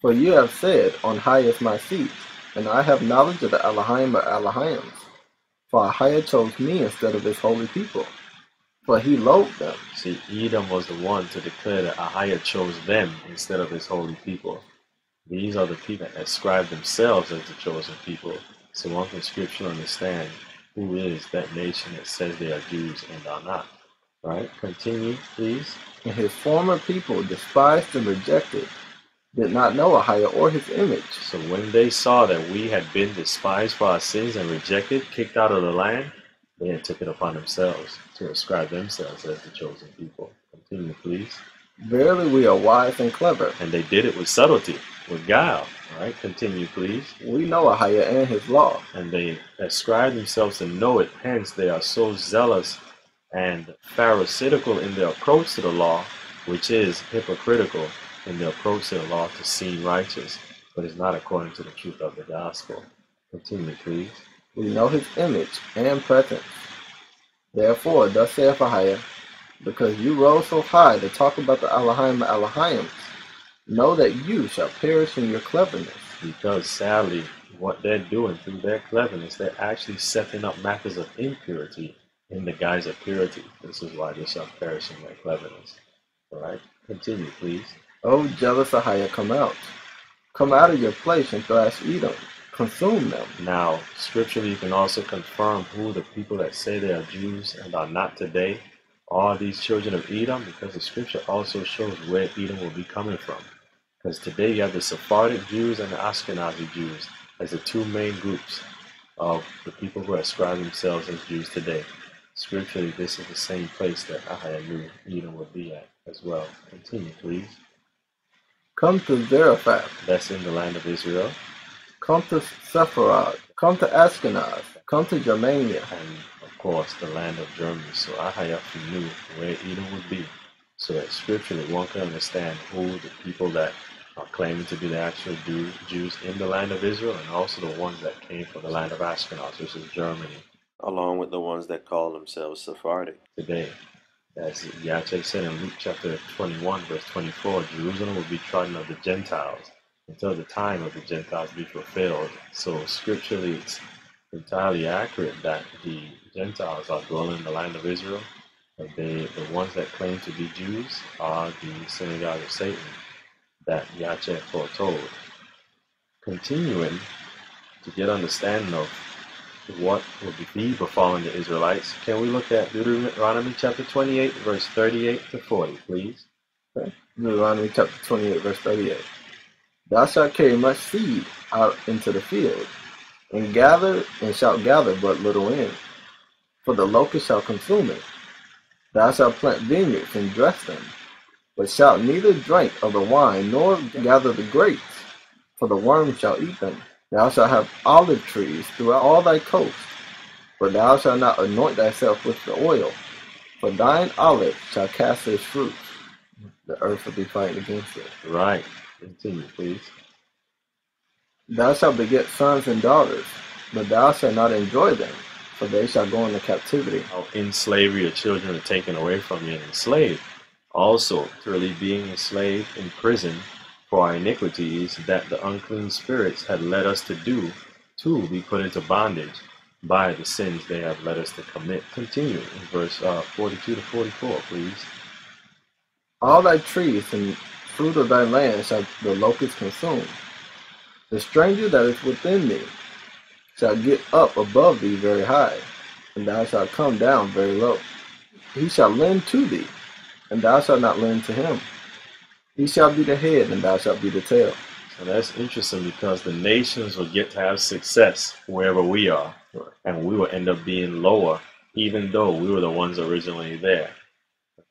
For you have said, on high is my seat, and I have knowledge of the Alahayim or Alahayims. For Ahayah chose me instead of his holy people. For he loathed them. See, Edom was the one to declare that Ahayah chose them instead of his holy people. These are the people that ascribe themselves as the chosen people. So one can scripture understand who is that nation that says they are Jews and are not. Right? Continue, please. And his former people despised and rejected, did not know Ahayah or his image. So when they saw that we had been despised for our sins and rejected, kicked out of the land, they had took it upon themselves to ascribe themselves as the chosen people. Continue, please. Verily we are wise and clever. And they did it with subtlety, with guile. All right, continue, please. We know Ahayah and his law. And they ascribe themselves to know it, hence they are so zealous and pharisaical in their approach to the law, which is hypocritical in their approach to the law to seem righteous, but is not according to the truth of the gospel. Continue, please. We know his image and presence. Therefore, thus saith Ahayah, because you rose so high to talk about the Alahayim and Alahayims, know that you shall perish in your cleverness. Because sadly, what they're doing through their cleverness, they're actually setting up matters of impurity in the guise of purity. This is why they shall perish in their cleverness. All right, continue, please. O jealous Ahayah, come out. Come out of your place and thrash Edom. Consume them. Now, scripturally, you can also confirm who the people that say they are Jews and are not today are these children of Edom, because the scripture also shows where Edom will be coming from. Because today you have the Sephardic Jews and the Ashkenazi Jews as the two main groups of the people who ascribe themselves as Jews today. Scripturally, this is the same place that Ahayah knew Edom would be at as well. Continue, please. Come to Zarephath. That's in the land of Israel. Come to Sepharad, come to Ashkenaz, come to Germania. And, of course, the land of Germany. So Ahayah knew where Edom would be. So that scripturally one can understand who the people that are claiming to be the actual Jews in the land of Israel, and also the ones that came from the land of Ashkenaz, which is Germany, along with the ones that call themselves Sephardic today. As Yache said in Luke chapter 21, verse 24, Jerusalem will be trodden of the Gentiles, until the time of the Gentiles be fulfilled. So scripturally, it's entirely accurate that the Gentiles are dwelling in the land of Israel, and the ones that claim to be Jews are the synagogue of Satan that Yache foretold. Continuing to get understanding of what will be befalling the Israelites, can we look at Deuteronomy chapter 28, verse 38 to 40, please? Okay. Deuteronomy chapter 28, verse 38. Thou shalt carry much seed out into the field, and gather, and shalt gather but little in, for the locust shall consume it. Thou shalt plant vineyards and dress them, but shalt neither drink of the wine, nor gather the grapes, for the worm shall eat them. Thou shalt have olive trees throughout all thy coast, but thou shalt not anoint thyself with the oil, for thine olive shall cast its fruit. The earth will be fighting against it. Right. Continue, please. Thou shalt beget sons and daughters, but thou shalt not enjoy them, for they shall go into captivity. Oh, in slavery, your children are taken away from you and enslaved. Also, truly being enslaved in prison for our iniquities that the unclean spirits had led us to do, to be put into bondage by the sins they have led us to commit. Continue in verse 42 to 44, please. All thy trees and fruit of thy land shall the locusts consume. The stranger that is within thee shall get up above thee very high, and thou shalt come down very low. He shall lend to thee, and thou shalt not lend to him. He shall be the head, and thou shalt be the tail. So that's interesting, because the nations will get to have success wherever we are, and we will end up being lower, even though we were the ones originally there.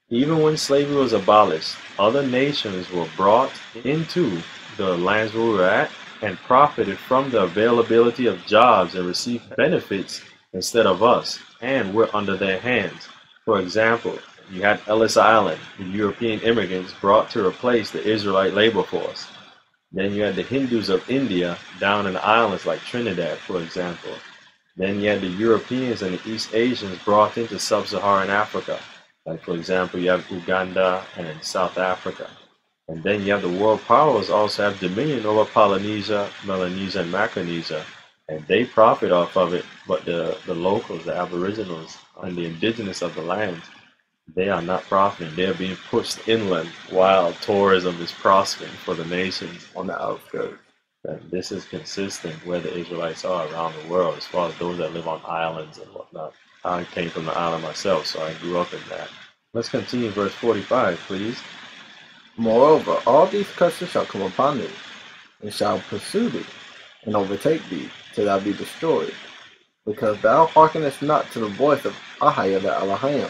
Even when slavery was abolished, other nations were brought into the lands where we were at and profited from the availability of jobs and received benefits instead of us, and we're under their hands. For example, you had Ellis Island, the European immigrants brought to replace the Israelite labor force. Then you had the Hindus of India down in islands like Trinidad, for example. Then you had the Europeans and the East Asians brought into sub-Saharan Africa. Like, for example, you have Uganda and South Africa. And then you have the world powers also have dominion over Polynesia, Melanesia, and Micronesia. And they profit off of it, but the locals, the aboriginals, and the indigenous of the land, they are not profiting. They are being pushed inland while tourism is prospering for the nations on the outskirts. And this is consistent where the Israelites are around the world, as far as those that live on islands and whatnot. I came from the island myself, so I grew up in that. Let's continue verse 45, please. Moreover, all these curses shall come upon thee, and shall pursue thee, and overtake thee, till thou be destroyed. Because thou hearkenest not to the voice of Ahayah the Alahayim,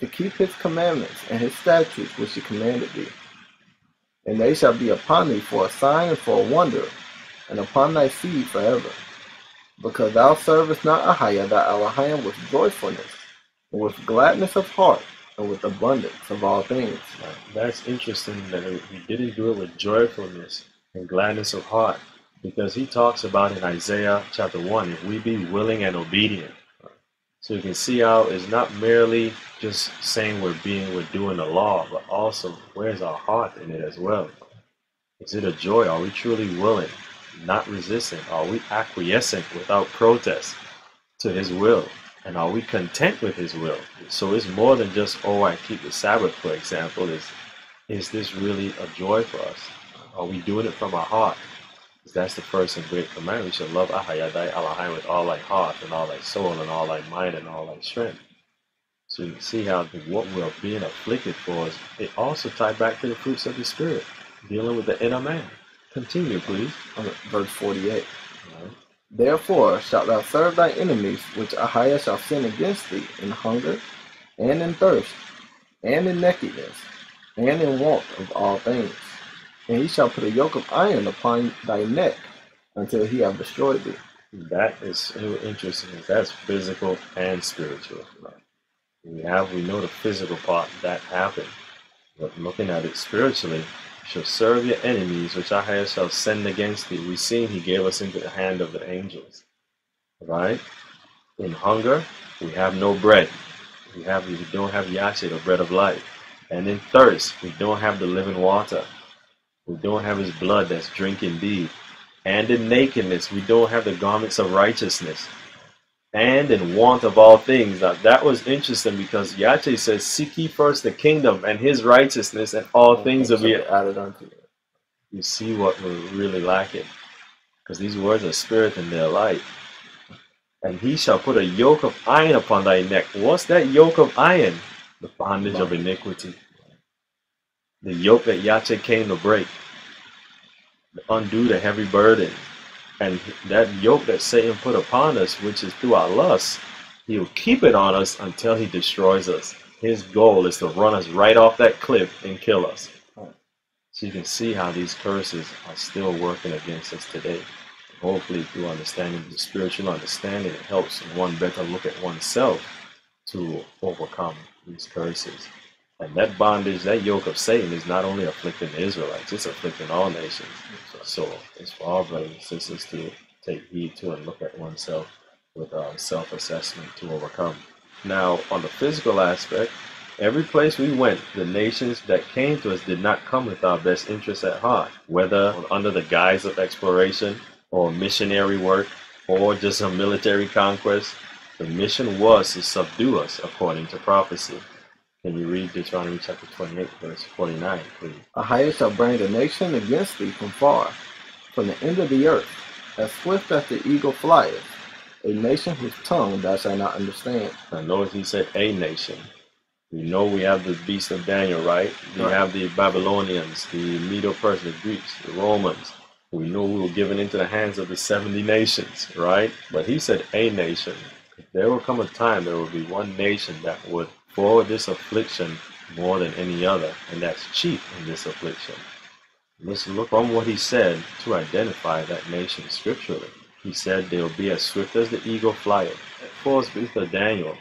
to keep his commandments and his statutes which he commanded thee. And they shall be upon thee for a sign and for a wonder, and upon thy seed forever. Because thou servest not Ahayah thy Elohim with joyfulness, and with gladness of heart, and with abundance of all things. Now, that's interesting that he didn't do it with joyfulness and gladness of heart, because he talks about in Isaiah chapter 1, if we be willing and obedient. So you can see how it's not merely just saying we're doing the law, but also where's our heart in it as well? Is it a joy? Are we truly willing? Not resistant? Are we acquiescent without protest to his will? And are we content with his will? So it's more than just, oh, I keep the Sabbath, for example. Is this really a joy for us? Are we doing it from our heart? Because that's the first and great command. We should love Ahayah thy Elohim with all thy heart and all thy soul and all thy mind and all thy strength. So you can see how what we're being afflicted for is, it also tied back to the fruits of the Spirit, dealing with the inner man. Continue, please. Verse 48. Right. Therefore shalt thou serve thy enemies, which Ahayah shall send against thee, in hunger, and in thirst, and in nakedness, and in want of all things. And he shall put a yoke of iron upon thy neck, until he have destroyed thee. That is so interesting. That's physical and spiritual. Right. We know the physical part that happened, but looking at it spiritually. Shall serve your enemies, which Ahayah shall send against thee. We seen he gave us into the hand of the angels. Right? In hunger, we have no bread. We don't have Yache, the bread of life. And in thirst, we don't have the living water. We don't have his blood, that's drink indeed. And in nakedness, we don't have the garments of righteousness. And in want of all things. Now that was interesting, because Yache says, seek ye first the kingdom and his righteousness, and all things will be added unto you. You see what we're really lacking, because these words are spirit in their life. And he shall put a yoke of iron upon thy neck. What's that yoke of iron? The bondage of iniquity. The yoke that Yache came to break. Undo the heavy burden. And that yoke that Satan put upon us, which is through our lust, he'll keep it on us until he destroys us. His goal is to run us right off that cliff and kill us. So you can see how these curses are still working against us today. Hopefully through understanding, the spiritual understanding, it helps one better look at oneself to overcome these curses. And that bondage, that yoke of Satan is not only afflicting the Israelites, it's afflicting all nations. So it's for all brothers and sisters to take heed to and look at oneself with self-assessment to overcome. Now, on the physical aspect, every place we went, the nations that came to us did not come with our best interests at heart, whether under the guise of exploration or missionary work or just a military conquest. The mission was to subdue us according to prophecy. Can you read Deuteronomy chapter 28, verse 49, please? Ahayah shall bring the nation against thee from far, from the end of the earth, as swift as the eagle flieth, a nation whose tongue thou shalt not understand. Now notice he said a nation. We know we have the beast of Daniel, right? We have the Babylonians, the Medo-Persians, the Greeks, the Romans. We know we were given into the hands of the 70 nations, right? But he said a nation. There will come a time there will be one nation that would forward this affliction more than any other, and that's chief in this affliction. Let's look on what he said to identify that nation scripturally. He said they'll be as swift as the eagle flieth. At first, before Daniel,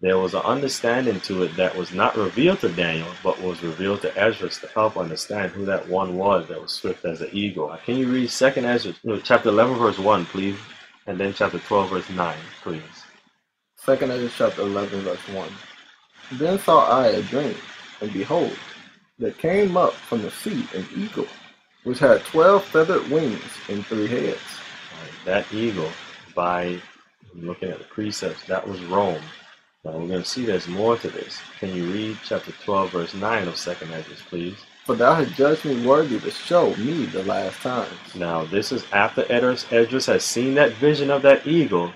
there was an understanding to it that was not revealed to Daniel, but was revealed to Esdras to help understand who that one was that was swift as an eagle. Can you read 2nd Esdras, chapter 11, verse 1, please, and then chapter 12, verse 9, please. 2nd Esdras, chapter 11, verse 1. Then saw I a dream, and behold, there came up from the sea an eagle, which had 12 feathered wings and 3 heads. That eagle, by looking at the precepts, that was Rome. Now we're going to see there's more to this. Can you read chapter 12, verse 9 of 2nd Esdras, please? For thou hast judged me worthy to show me the last times. Now this is after Esdras has seen that vision of that eagle.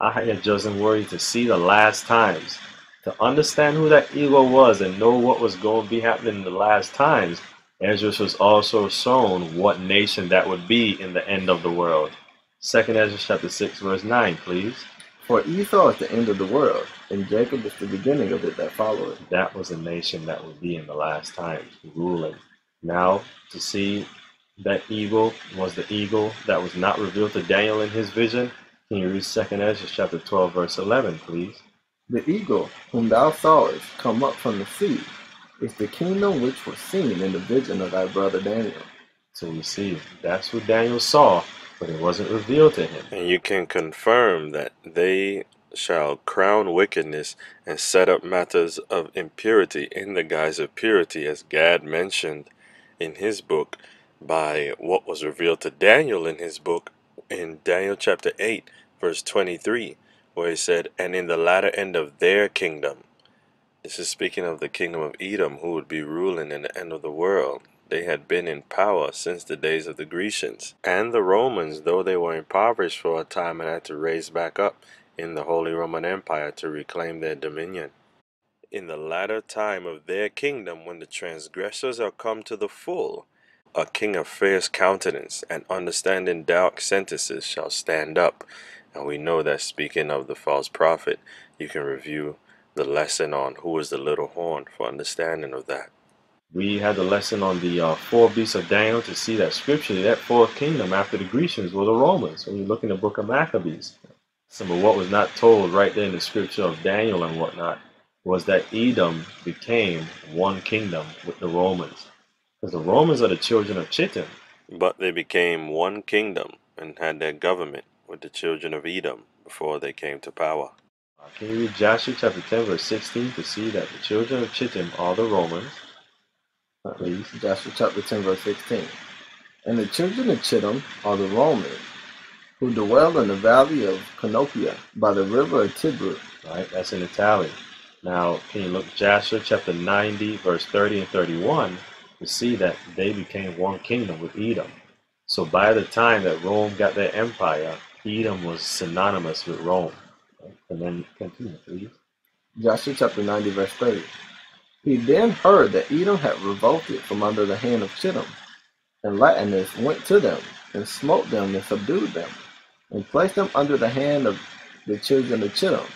I had judged him worthy to see the last times. To understand who that eagle was and know what was going to be happening in the last times, Esdras was also shown what nation that would be in the end of the world. 2nd Esdras chapter 6, verse 9, please. For Esau is the end of the world, and Jacob is the beginning of it that followeth. That was a nation that would be in the last times, ruling. Now, to see that eagle was the eagle that was not revealed to Daniel in his vision, can you read 2nd Esdras chapter 12, verse 11, please? The eagle whom thou sawest come up from the sea is the kingdom which was seen in the vision of thy brother Daniel. So we see that's what Daniel saw, but it wasn't revealed to him. And you can confirm that they shall crown wickedness and set up matters of impurity in the guise of purity, as Gad mentioned in his book, by what was revealed to Daniel in his book in Daniel chapter 8, verse 23. Where he said, and in the latter end of their kingdom. This is speaking of the kingdom of Edom, who would be ruling in the end of the world. They had been in power since the days of the Grecians. And the Romans, though they were impoverished for a time and had to raise back up in the Holy Roman Empire to reclaim their dominion. In the latter time of their kingdom, when the transgressors are come to the full, a king of fierce countenance and understanding dark sentences shall stand up. And we know that, speaking of the false prophet, you can review the lesson on who is the little horn for understanding of that. We had the lesson on the four beasts of Daniel to see that scripturally that fourth kingdom after the Grecians were the Romans. When you look in the book of Maccabees, some of what was not told right there in the scripture of Daniel and whatnot was that Edom became one kingdom with the Romans. Because the Romans are the children of Kittim. But they became one kingdom and had their government with the children of Edom before they came to power. Can you read Joshua chapter 10, verse 16 to see that the children of Kittim are the Romans? Please. Joshua chapter 10, verse 16. And the children of Kittim are the Romans, who dwell in the valley of Canopia by the river of Tiber. Right, that's in Italian. Now, can you look Joshua chapter 90, verse 30 and 31 to see that they became one kingdom with Edom. So by the time that Rome got their empire, Edom was synonymous with Rome. And then continue, please. Joshua chapter 90, verse 30. He then heard that Edom had revolted from under the hand of Kittim, and Latinus went to them, and smote them, and subdued them, and placed them under the hand of the children of Kittim.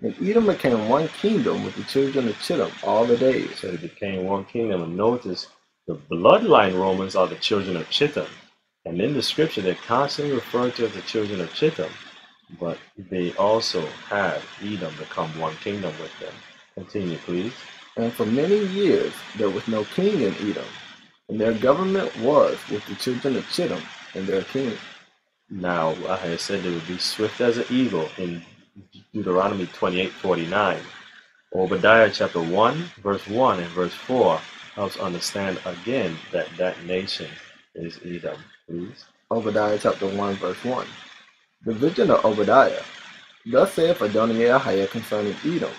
And Edom became one kingdom with the children of Kittim all the days. So it became one kingdom. And notice The bloodline Romans are the children of Kittim. And in the scripture, they're constantly referred to as the children of Kittim. But they also have Edom become one kingdom with them. Continue, please. And for many years, there was no king in Edom. And their government was with the children of Kittim and their king. Now, I had said they would be swift as an eagle in Deuteronomy 28:49. Obadiah chapter 1, verse 1 and verse 4 helps understand again that that nation is Edom. Please. Obadiah chapter 1, verse 1. The vision of Obadiah. Thus saith Adonai Ahayah concerning Edom.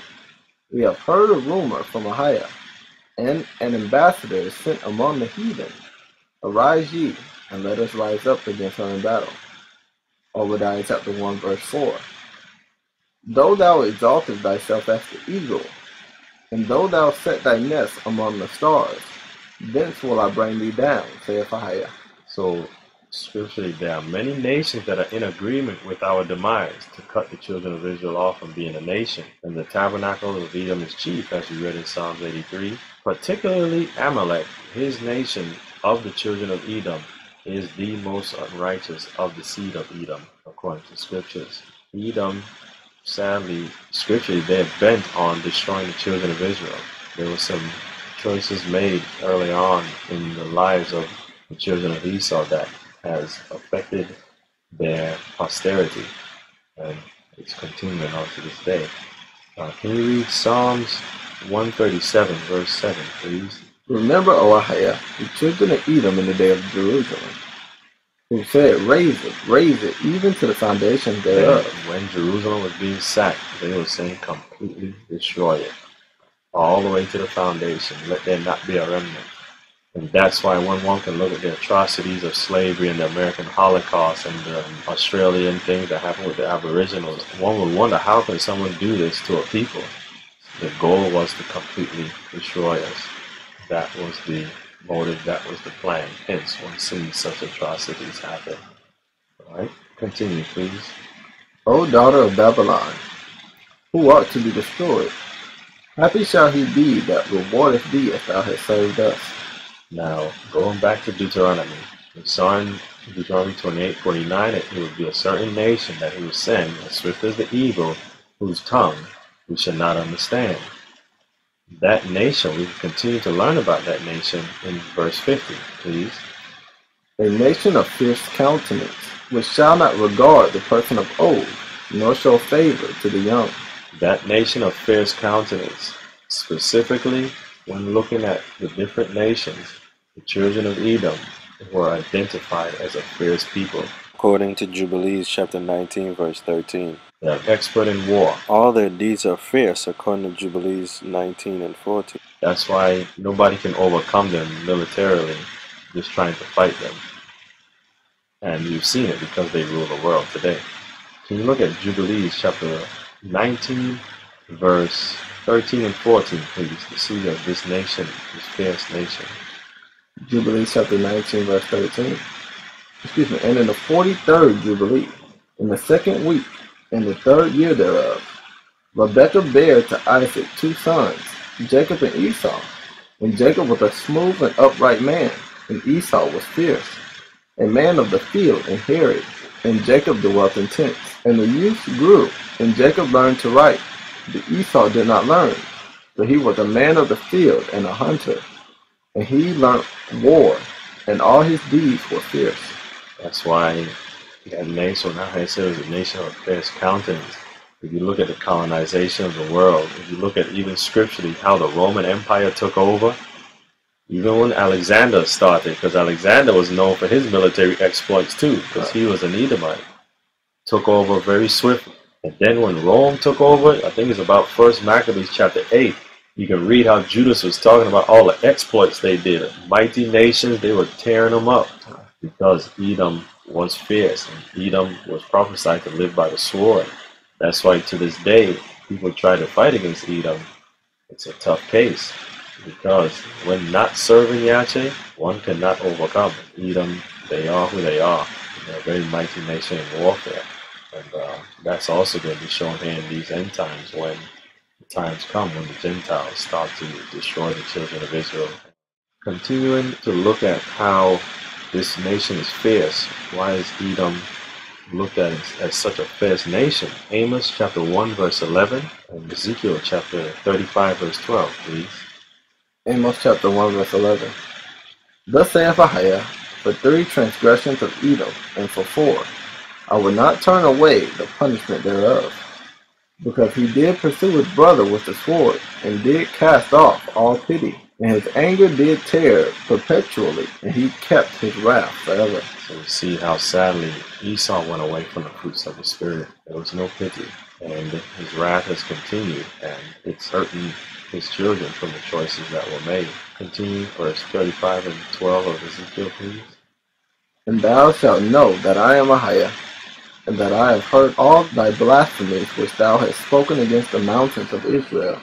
We have heard a rumor from Ahayah, and an ambassador is sent among the heathen. Arise ye, and let us rise up against her in battle. Obadiah chapter 1, verse 4. Though thou exaltest thyself as the eagle, and though thou set thy nest among the stars, thence will I bring thee down, saith Ahayah. So, scripturally, there are many nations that are in agreement with our demise to cut the children of Israel off from being a nation. And the tabernacle of Edom is chief, as we read in Psalms 83. Particularly Amalek, his nation of the children of Edom, is the most unrighteous of the seed of Edom, according to scriptures. Edom, sadly, scripturally, they're bent on destroying the children of Israel. There were some choices made early on in the lives of the children of Esau that has affected their posterity, and it's continuing on to this day. Can you read Psalms 137, verse 7, please? Remember, O Ahayah, the children of Edom in the day of Jerusalem, who said, raise it, even to the foundation thereof. When Jerusalem was being sacked, they were saying, completely destroy it, all the way to the foundation, let there not be a remnant. And that's why when one can look at the atrocities of slavery and the American Holocaust and the Australian things that happened with the Aboriginals, one would wonder, how can someone do this to a people? The goal was to completely destroy us. That was the motive, that was the plan. Hence, one sees such atrocities happen. All right, continue, please. O daughter of Babylon, who art to be destroyed, happy shall he be that rewardeth thee if thou hast saved us. Now, going back to Deuteronomy, we saw in Deuteronomy 28:49 that it would be a certain nation that he would send, as swift as the eagle, whose tongue we should not understand. That nation, we continue to learn about that nation in verse 50, please. A nation of fierce countenance, which shall not regard the person of old, nor show favor to the young. That nation of fierce countenance, specifically when looking at the different nations, the children of Edom were identified as a fierce people. According to Jubilees chapter 19, verse 13. They are expert in war. All their deeds are fierce, according to Jubilees 19 and 14. That's why nobody can overcome them militarily, just trying to fight them. And you've seen it because they rule the world today. Can you look at Jubilees chapter 19, verse 13 and 14, please, to see that this nation, this fierce nation. Jubilee chapter 19, verse 13. Excuse me. And in the 43rd Jubilee, in the second week, in the third year thereof, Rebekah bare to Isaac two sons, Jacob and Esau. And Jacob was a smooth and upright man, and Esau was fierce, a man of the field and hairy. And Jacob dwelt in tents. And the youth grew, and Jacob learned to write. But Esau did not learn, for he was a man of the field and a hunter, and he learnt war, and all his deeds were fierce. That's why that nation, now I said, is a nation of fierce countenance. If you look at the colonization of the world, if you look at even scripturally how the Roman Empire took over, even when Alexander started, because Alexander was known for his military exploits too, because he was an Edomite, took over very swiftly. And then when Rome took over, I think it's about 1 Maccabees chapter 8, you can read how Judas was talking about all the exploits they did. Mighty nations, they were tearing them up because Edom was fierce. And Edom was prophesied to live by the sword. That's why to this day, people try to fight against Edom. It's a tough case because when not serving Yache, one cannot overcome. Edom, they are who they are. They're a very mighty nation in warfare. And that's also going to be shown here in these end times when the times come when the Gentiles start to destroy the children of Israel. Continuing to look at how this nation is fierce, why is Edom looked at as such a fierce nation? Amos chapter 1 verse 11 and Ezekiel chapter 35 verse 12, please. Amos chapter 1 verse 11. Thus saith Ahayah, for 3 transgressions of Edom, and for 4, I will not turn away the punishment thereof, because he did pursue his brother with the sword, and did cast off all pity. And his anger did tear perpetually, and he kept his wrath forever. So we see how sadly Esau went away from the fruits of the Spirit. There was no pity, and his wrath has continued, and it's hurting his children from the choices that were made. Continue verse 35 and 12 of Ezekiel, please. And thou shalt know that I am Ahayah, and that I have heard all thy blasphemies which thou hast spoken against the mountains of Israel,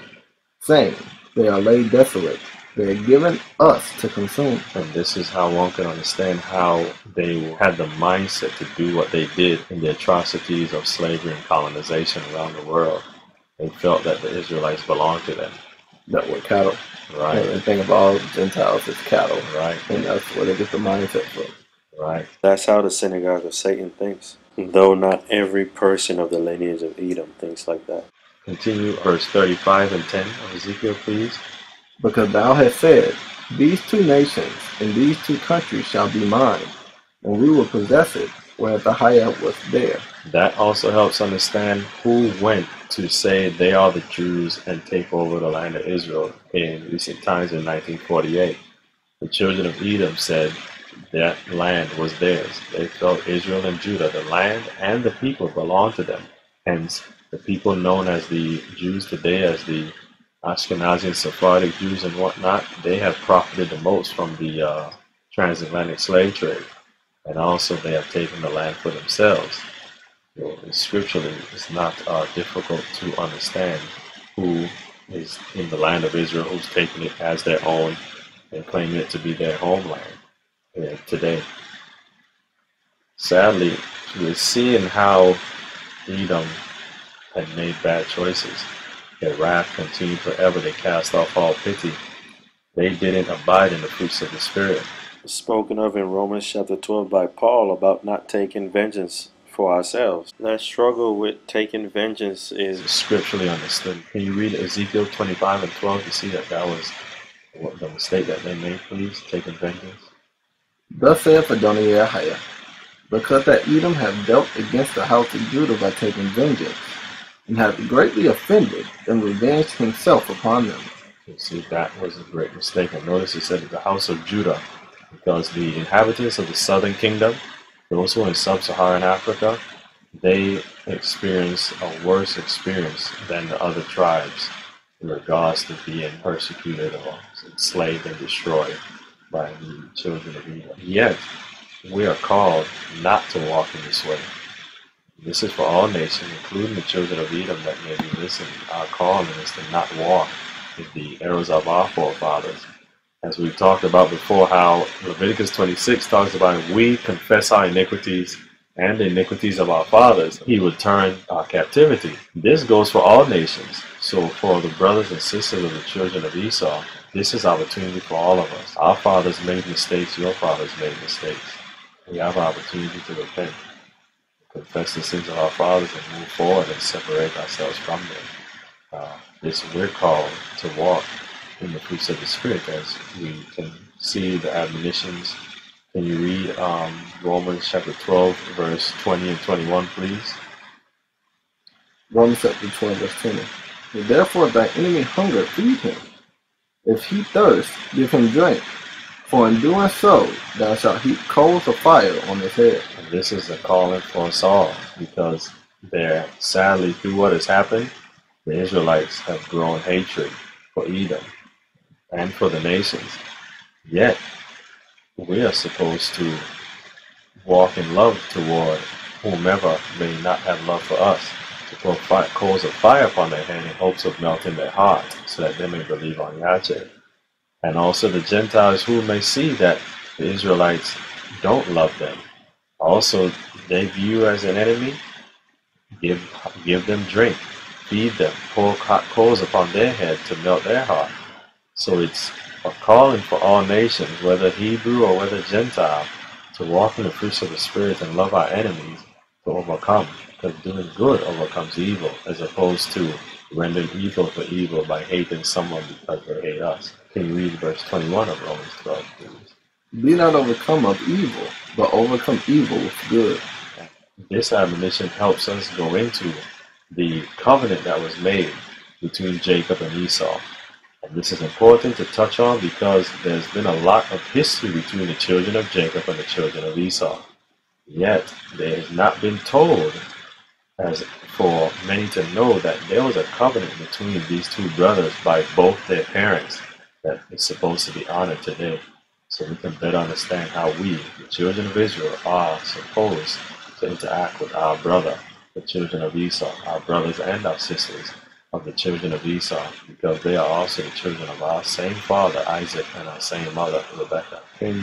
saying, They are laid desolate. They are given us to consume. And this is how one can understand how they had the mindset to do what they did in the atrocities of slavery and colonization around the world. They felt that the Israelites belonged to them. That were cattle. Right. And the thing about all Gentiles is cattle. Right. And that's where they get the mindset from. Right. That's how the synagogue of Satan thinks. Though not every person of the lineage of Edom thinks like that. Continue verse 35 and 10 of Ezekiel, please. Because thou hast said, These 2 nations and these 2 countries shall be mine, and we will possess it, where the Ahayah was there. That also helps understand who went to say they are the Jews and take over the land of Israel in recent times in 1948. The children of Edom said that land was theirs. They felt Israel and Judah, the land and the people, belonged to them. Hence, the people known as the Jews today, as the Ashkenazi and Sephardic Jews and whatnot, they have profited the most from the transatlantic slave trade, and also they have taken the land for themselves. Well, scripturally, it's not difficult to understand who is in the land of Israel, who's taking it as their own and claiming it to be their homeland today. Sadly, we're seeing how Edom had made bad choices. Their wrath continued forever. They cast off all pity. They didn't abide in the fruits of the Spirit. Spoken of in Romans chapter 12 by Paul about not taking vengeance for ourselves. That struggle with taking vengeance is scripturally understood. Can you read Ezekiel 25 and 12 to see that that was the mistake that they made, please? Taking vengeance. Thus saith Adonai Ahayah, because that Edom hath dealt against the house of Judah by taking vengeance, and hath greatly offended and revenged himself upon them. You see, that was a great mistake. And notice he said the house of Judah, because the inhabitants of the southern kingdom, those who are in sub-Saharan Africa, they experience a worse experience than the other tribes in regards to being persecuted or enslaved and destroyed by the children of Edom. Yet, we are called not to walk in this way. This is for all nations, including the children of Edom that may be listening. Our calling is to not walk with the errors of our forefathers. As we've talked about before, how Leviticus 26 talks about we confess our iniquities and the iniquities of our fathers, he would turn our captivity. This goes for all nations. So for the brothers and sisters of the children of Esau, this is opportunity for all of us. Our fathers made mistakes, your fathers made mistakes. We have an opportunity to repent. Confess the sins of our fathers and move forward and separate ourselves from them. We're called to walk in the fruits of the Spirit, as we can see the admonitions. Can you read Romans chapter 12, verse 20 and 21, please? Romans chapter 12, verse 20. And therefore, if thy enemy hunger, feed him. If he thirst, give him drink. For in doing so, thou shalt heap coals of fire on his head. And this is a calling for us all, because there, sadly, through what has happened, the Israelites have grown hatred for Edom and for the nations. Yet, we are supposed to walk in love toward whomever may not have love for us, to pour coals of fire upon their head in hopes of melting their hearts, so that they may believe on Yache. And also the Gentiles who may see that the Israelites don't love them. Also, they view as an enemy, give them drink, feed them, pour hot coals upon their head to melt their heart. So it's of calling for all nations, whether Hebrew or whether Gentile, to walk in the fruits of the Spirit and love our enemies, to overcome, because doing good overcomes evil, as opposed to rendering evil for evil by hating someone because they hate us. Can you read verse 21 of Romans 12, please? Be not overcome of evil, but overcome evil with good. This admonition helps us go into the covenant that was made between Jacob and Esau. And this is important to touch on because there's been a lot of history between the children of Jacob and the children of Esau. Yet, they have not been told, as for many to know, that there was a covenant between these two brothers by both their parents that is supposed to be honored today. So we can better understand how we, the children of Israel, are supposed to interact with our brother, the children of Esau, our brothers and our sisters of the children of Esau, because they are also the children of our same father, Isaac, and our same mother, Rebekah. And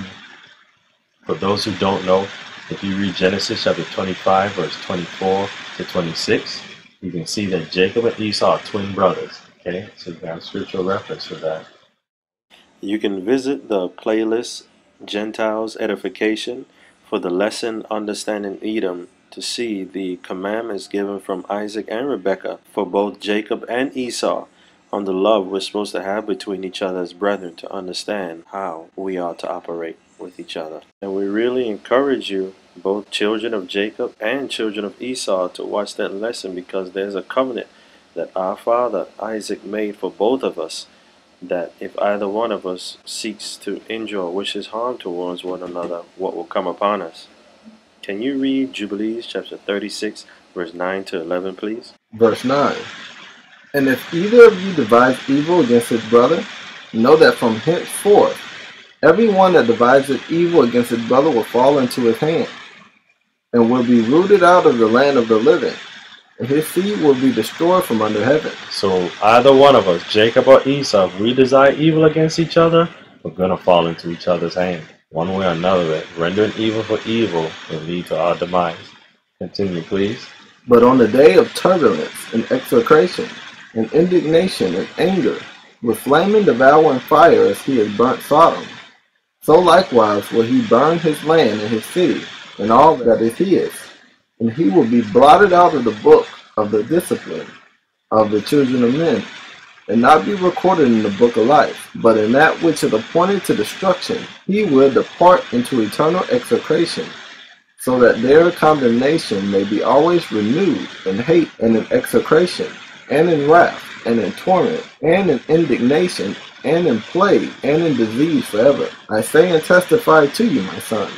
for those who don't know, if you read Genesis chapter 25, verse 24 to 26, you can see that Jacob and Esau are twin brothers. Okay, so you have scriptural reference for that. You can visit the playlist Gentiles Edification for the lesson Understanding Edom to see the commandments given from Isaac and Rebekah for both Jacob and Esau on the love we're supposed to have between each other as brethren to understand how we are to operate with each other. And we really encourage you, both children of Jacob and children of Esau, to watch that lesson, because there's a covenant that our father Isaac made for both of us, that if either one of us seeks to injure or wishes harm towards one another, what will come upon us. Can you read Jubilees chapter 36, verse 9 to 11, please? Verse 9. And if either of you devise evil against his brother, know that from henceforth everyone that devises evil against his brother will fall into his hand, and will be rooted out of the land of the living, and his seed will be destroyed from under heaven. So either one of us, Jacob or Esau, if we desire evil against each other, we're going to fall into each other's hand. One way or another, rendering evil for evil will lead to our demise. Continue, please. But on the day of turbulence and execration, and indignation and anger, with flaming, devouring fire, as he has burnt Sodom, so likewise will he burn his land and his city, and all that is his. And he will be blotted out of the book of the discipline of the children of men, and not be recorded in the book of life. But in that which is appointed to destruction, he will depart into eternal execration, so that their condemnation may be always renewed in hate and in execration, and in wrath, and in torment, and in indignation, and in plague, and in disease forever. I say and testify to you, my sons,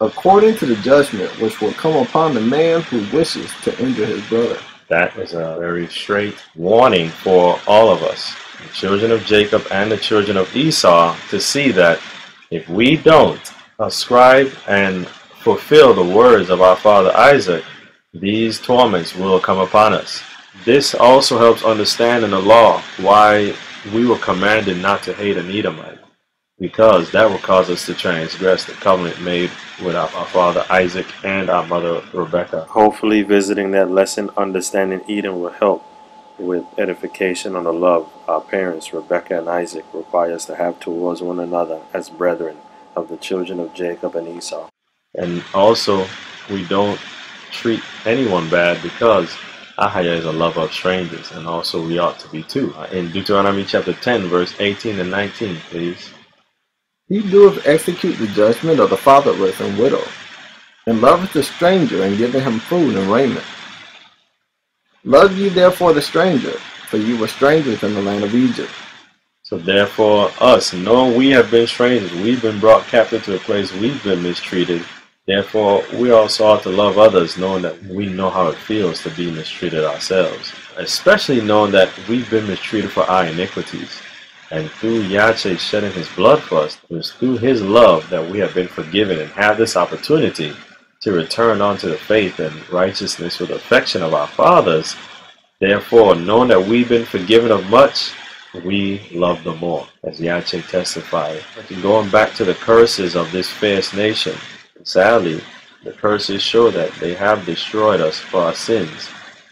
according to the judgment which will come upon the man who wishes to injure his brother. That is a very straight warning for all of us, the children of Jacob and the children of Esau, to see that if we don't ascribe and fulfill the words of our father Isaac, these torments will come upon us. This also helps understand in the law why we were commanded not to hate an Edomite, because that will cause us to transgress the covenant made with our father Isaac and our mother Rebekah. Hopefully visiting that lesson, Understanding Edom, will help with edification on the love our parents, Rebekah and Isaac, require us to have towards one another as brethren of the children of Jacob and Esau. And also, we don't treat anyone bad, because Ahayah is a lover of strangers, and also we ought to be too. In Deuteronomy chapter 10, verse 18 and 19, please. He doeth execute the judgment of the fatherless and widow, and loveth the stranger, and giveth him food and raiment. Love ye therefore the stranger, for you were strangers in the land of Egypt. So therefore us, knowing we have been strangers, we've been brought captive to a place we've been mistreated, therefore, we also ought to love others, knowing that we know how it feels to be mistreated ourselves, especially knowing that we've been mistreated for our iniquities. And through Yache shedding his blood for us, it was through his love that we have been forgiven and have this opportunity to return unto the faith and righteousness with affection of our fathers. Therefore, knowing that we've been forgiven of much, we love the more, as Yache testified. Going back to the curses of this fierce nation, sadly, the curses show that they have destroyed us for our sins,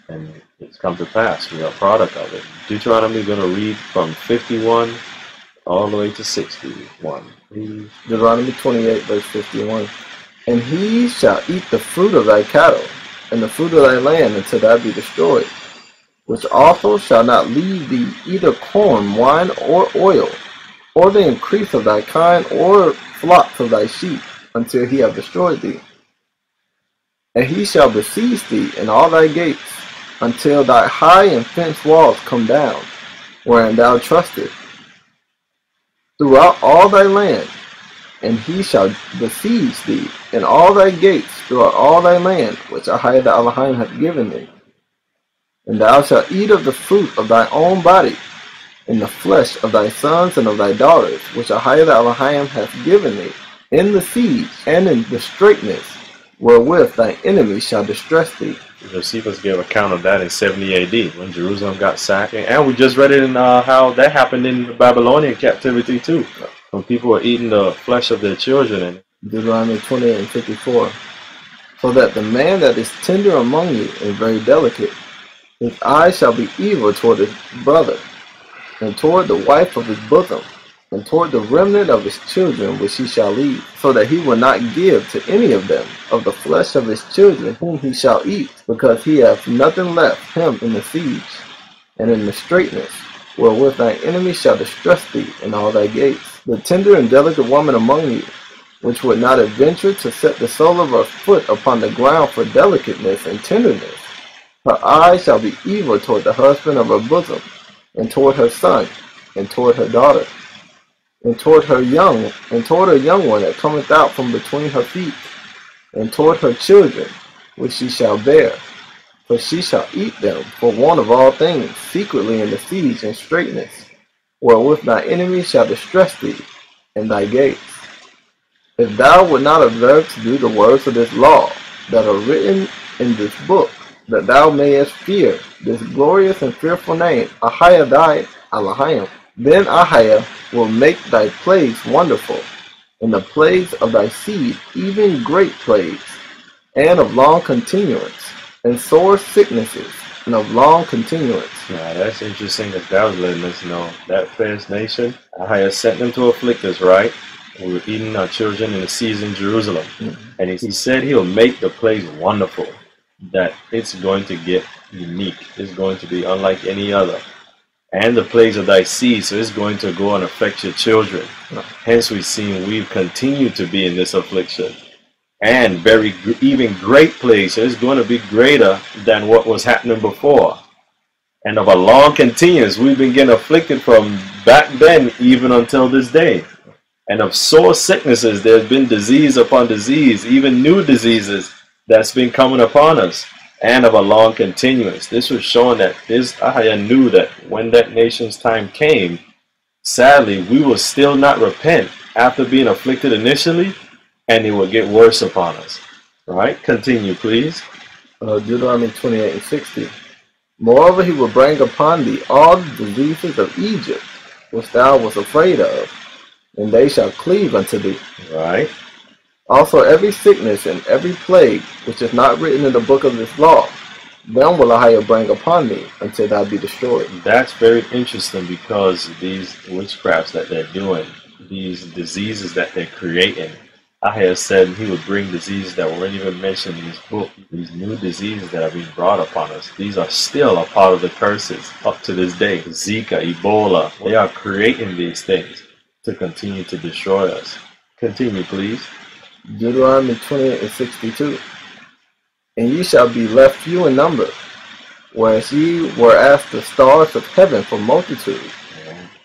and it's come to pass. We are a product of it. Deuteronomy is going to read from 51 all the way to 61. Deuteronomy 28, verse 51. And he shall eat the fruit of thy cattle, and the fruit of thy land, until thou be destroyed, which also shall not leave thee either corn, wine, or oil, or the increase of thy kind, or flocks of thy sheep, until he have destroyed thee. And he shall besiege thee in all thy gates, until thy high and fenced walls come down, wherein thou trustest, throughout all thy land. And he shall besiege thee in all thy gates throughout all thy land, which Ahayah the Alahayim hath given thee. And thou shalt eat of the fruit of thy own body, and the flesh of thy sons and of thy daughters, which Ahayah the Alahayim hath given thee, in the siege and in the straitness wherewith thy enemy shall distress thee. Josephus gave account of that in 70 AD when Jerusalem got sacked. And we just read it in how that happened in the Babylonian captivity too, when people were eating the flesh of their children. And Deuteronomy 28 and 54. So that the man that is tender among you and very delicate, his eye shall be evil toward his brother, and toward the wife of his bosom, and toward the remnant of his children which he shall leave, so that he will not give to any of them of the flesh of his children whom he shall eat, because he hath nothing left him in the siege, and in the straitness, wherewith thy enemy shall distress thee in all thy gates. The tender and delicate woman among you, which would not adventure to set the sole of her foot upon the ground for delicateness and tenderness, her eye shall be evil toward the husband of her bosom, and toward her son, and toward her daughter, and toward her young, and toward her young one that cometh out from between her feet, and toward her children, which she shall bear. For she shall eat them for want of all things, secretly in the siege and straitness, wherewith thy enemy shall distress thee in thy gates. If thou would not observe to do the words of this law that are written in this book, that thou mayest fear this glorious and fearful name, Ahayah thy Alahayim, then Ahayah will make thy plagues wonderful, and the plagues of thy seed, even great plagues, and of long continuance, and sore sicknesses, and of long continuance. Now that's interesting that that was letting us know that first nation, Ahayah sent them to afflict us, right? We were eating our children in the siege in Jerusalem. And he said he'll make the plagues wonderful, that it's going to get unique. It's going to be unlike any other. And the plagues of thy seed, so it's going to go and affect your children. Hence we've seen we've continued to be in this affliction. And very even great plagues, so it's going to be greater than what was happening before. And of a long continuance, we've been getting afflicted from back then even until this day. And of sore sicknesses, there's been disease upon disease, even new diseases that's been coming upon us. And of a long continuance. This was showing that this Ahayah knew that when that nation's time came, sadly, we will still not repent after being afflicted initially, and it will get worse upon us. Right? Continue, please. Deuteronomy 28 and 60. Moreover, he will bring upon thee all the diseases of Egypt, which thou wast afraid of, and they shall cleave unto thee. Right. Also every sickness and every plague, which is not written in the book of this law, then will Ahayah bring upon thee, until thou be destroyed. That's very interesting, because these witchcrafts that they're doing, these diseases that they're creating, Ahayah said he would bring diseases that weren't even mentioned in this book. These new diseases that are being brought upon us, these are still a part of the curses up to this day. Zika, Ebola, they are creating these things to continue to destroy us. Continue, please. Deuteronomy 28 and 62. And ye shall be left few in number, whereas ye were as the stars of heaven for multitude,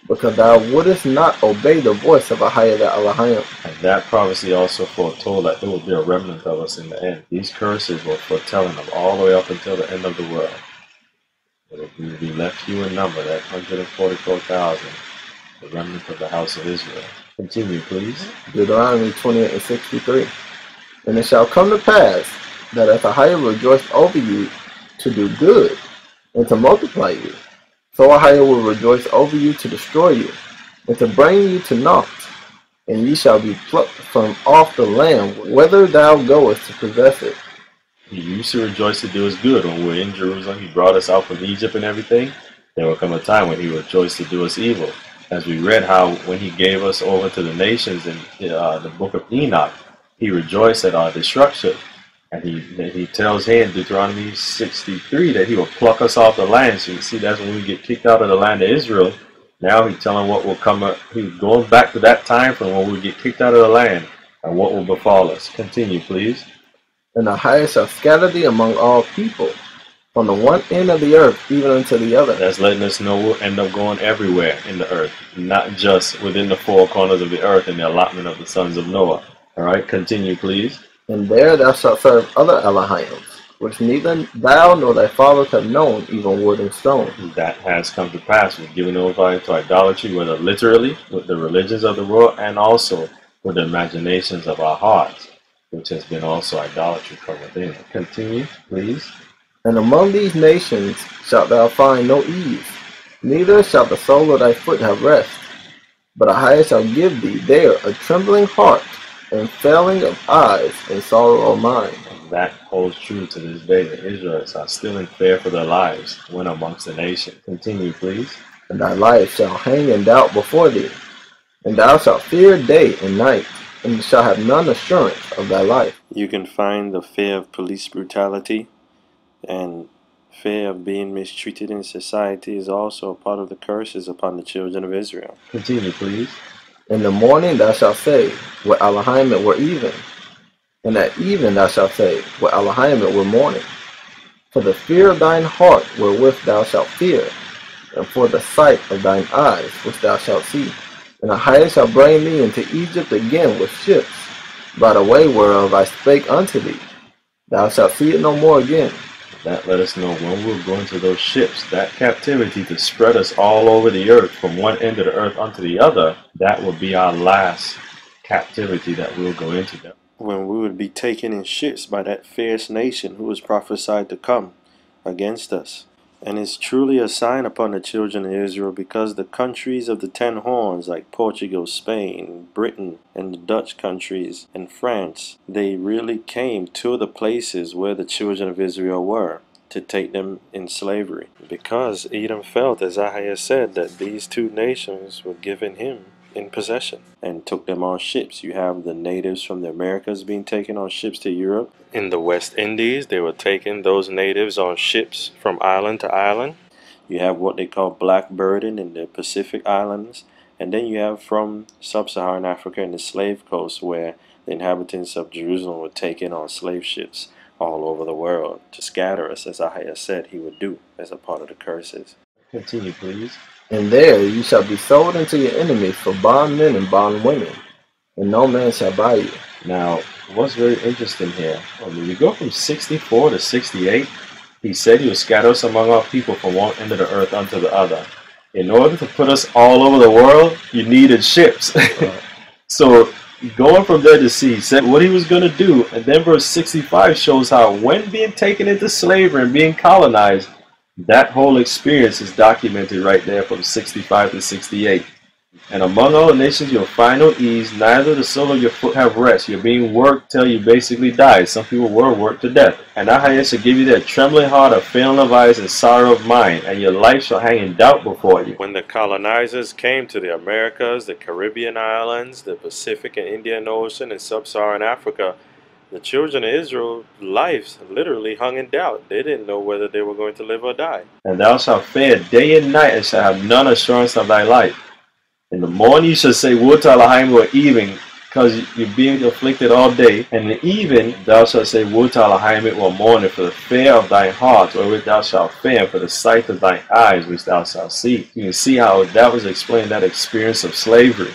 because thou wouldest not obey the voice of Ahayah the Alahayim. And that prophecy also foretold that there would be a remnant of us in the end. These curses were foretelling them all the way up until the end of the world. But if we be left few in number, that 144,000, the remnant of the house of Israel. Continue, please. Deuteronomy 28 and 63. And it shall come to pass that if Ahayah rejoiced over you to do good and to multiply you, so Ahayah will rejoice over you to destroy you and to bring you to naught, and ye shall be plucked from off the land whether thou goest to possess it. He used to rejoice to do us good when we were in Jerusalem. He brought us out from Egypt and everything. There will come a time when he rejoiced to do us evil. as we read how when he gave us over to the nations in the Book of Enoch, he rejoiced at our destruction. And he tells here in Deuteronomy 63 that he will pluck us off the land. So you see, that's when we get kicked out of the land of Israel. Now he's telling what will come up. He's going back to that time from when we get kicked out of the land and what will befall us. Continue, please. And Ahayah shall scatter thee among all people, from the one end of the earth even unto the other. That's letting us know we'll end up going everywhere in the earth, not just within the four corners of the earth and the allotment of the sons of Noah. All right, continue, please. And there thou shalt serve other Alahayim, which neither thou nor thy fathers have known, even wood and stone. That has come to pass. We've given over to idolatry, whether literally with the religions of the world and also with the imaginations of our hearts, which has been also idolatry from within. Continue, please. And among these nations shalt thou find no ease, neither shall the sole of thy foot have rest. But Ahayah shall give thee there a trembling heart, and failing of eyes, and sorrow of mind. And that holds true to this day. The Israelites are still in fear for their lives when amongst the nations. Continue, please. And thy life shall hang in doubt before thee, and thou shalt fear day and night, and shall have none assurance of thy life. You can find the fear of police brutality and fear of being mistreated in society is also a part of the curses upon the children of Israel. Continue, please. In the morning thou shalt say, with Alahayim it were even, and at even thou shalt say, with Alahayim it were morning. For the fear of thine heart wherewith thou shalt fear, and for the sight of thine eyes which thou shalt see. And Ahayah shall bring thee into Egypt again with ships, by the way whereof I spake unto thee. Thou shalt see it no more again. That let us know when we're going to those ships, that captivity to spread us all over the earth from one end of the earth unto the other, that will be our last captivity that we'll go into them. When we would be taken in ships by that fierce nation who was prophesied to come against us. And it's truly a sign upon the children of Israel, because the countries of the 10 horns, like Portugal, Spain, Britain, and the Dutch countries, and France, they really came to the places where the children of Israel were to take them in slavery. Because Edom felt, as Ahayah said, that these two nations were given him in possession, and took them on ships. You have the natives from the Americas being taken on ships to Europe. In the West Indies, they were taking those natives on ships from island to island. You have what they call black burden in the Pacific Islands, and then you have from sub-Saharan Africa and the slave coast, where the inhabitants of Jerusalem were taken on slave ships all over the world to scatter us, as Ahayah said he would do as a part of the curses. Continue, please. And there you shall be sold unto your enemies for bondmen and bondwomen, and no man shall buy you. Now, what's very interesting here, when we go from 64 to 68, he said he will scatter us among all people from one end of the earth unto the other. In order to put us all over the world, you needed ships. Right. So, going from there to see, he said what he was going to do, and then verse 65 shows how when being taken into slavery and being colonized, that whole experience is documented right there from 65 to 68. And among all the nations you'll find no ease, neither the sole of your foot have rest. You're being worked till you basically die. Some people were worked to death. And Ahayah shall give you that trembling heart of failing of eyes and sorrow of mind, and your life shall hang in doubt before you. When the colonizers came to the Americas, the Caribbean islands, the Pacific and Indian Ocean, and sub-Saharan Africa, the children of Israel's lives literally hung in doubt. They didn't know whether they were going to live or die. And thou shalt fear day and night, and shall have none assurance of thy life. In the morning you shall say, woe to Alahayim, or even, because you're being afflicted all day. And in the evening thou shalt say, woe to Alahayim, it were morning, for the fear of thy heart, wherewith thou shalt fear, for the sight of thine eyes, which thou shalt see. You can see how that was explained, that experience of slavery.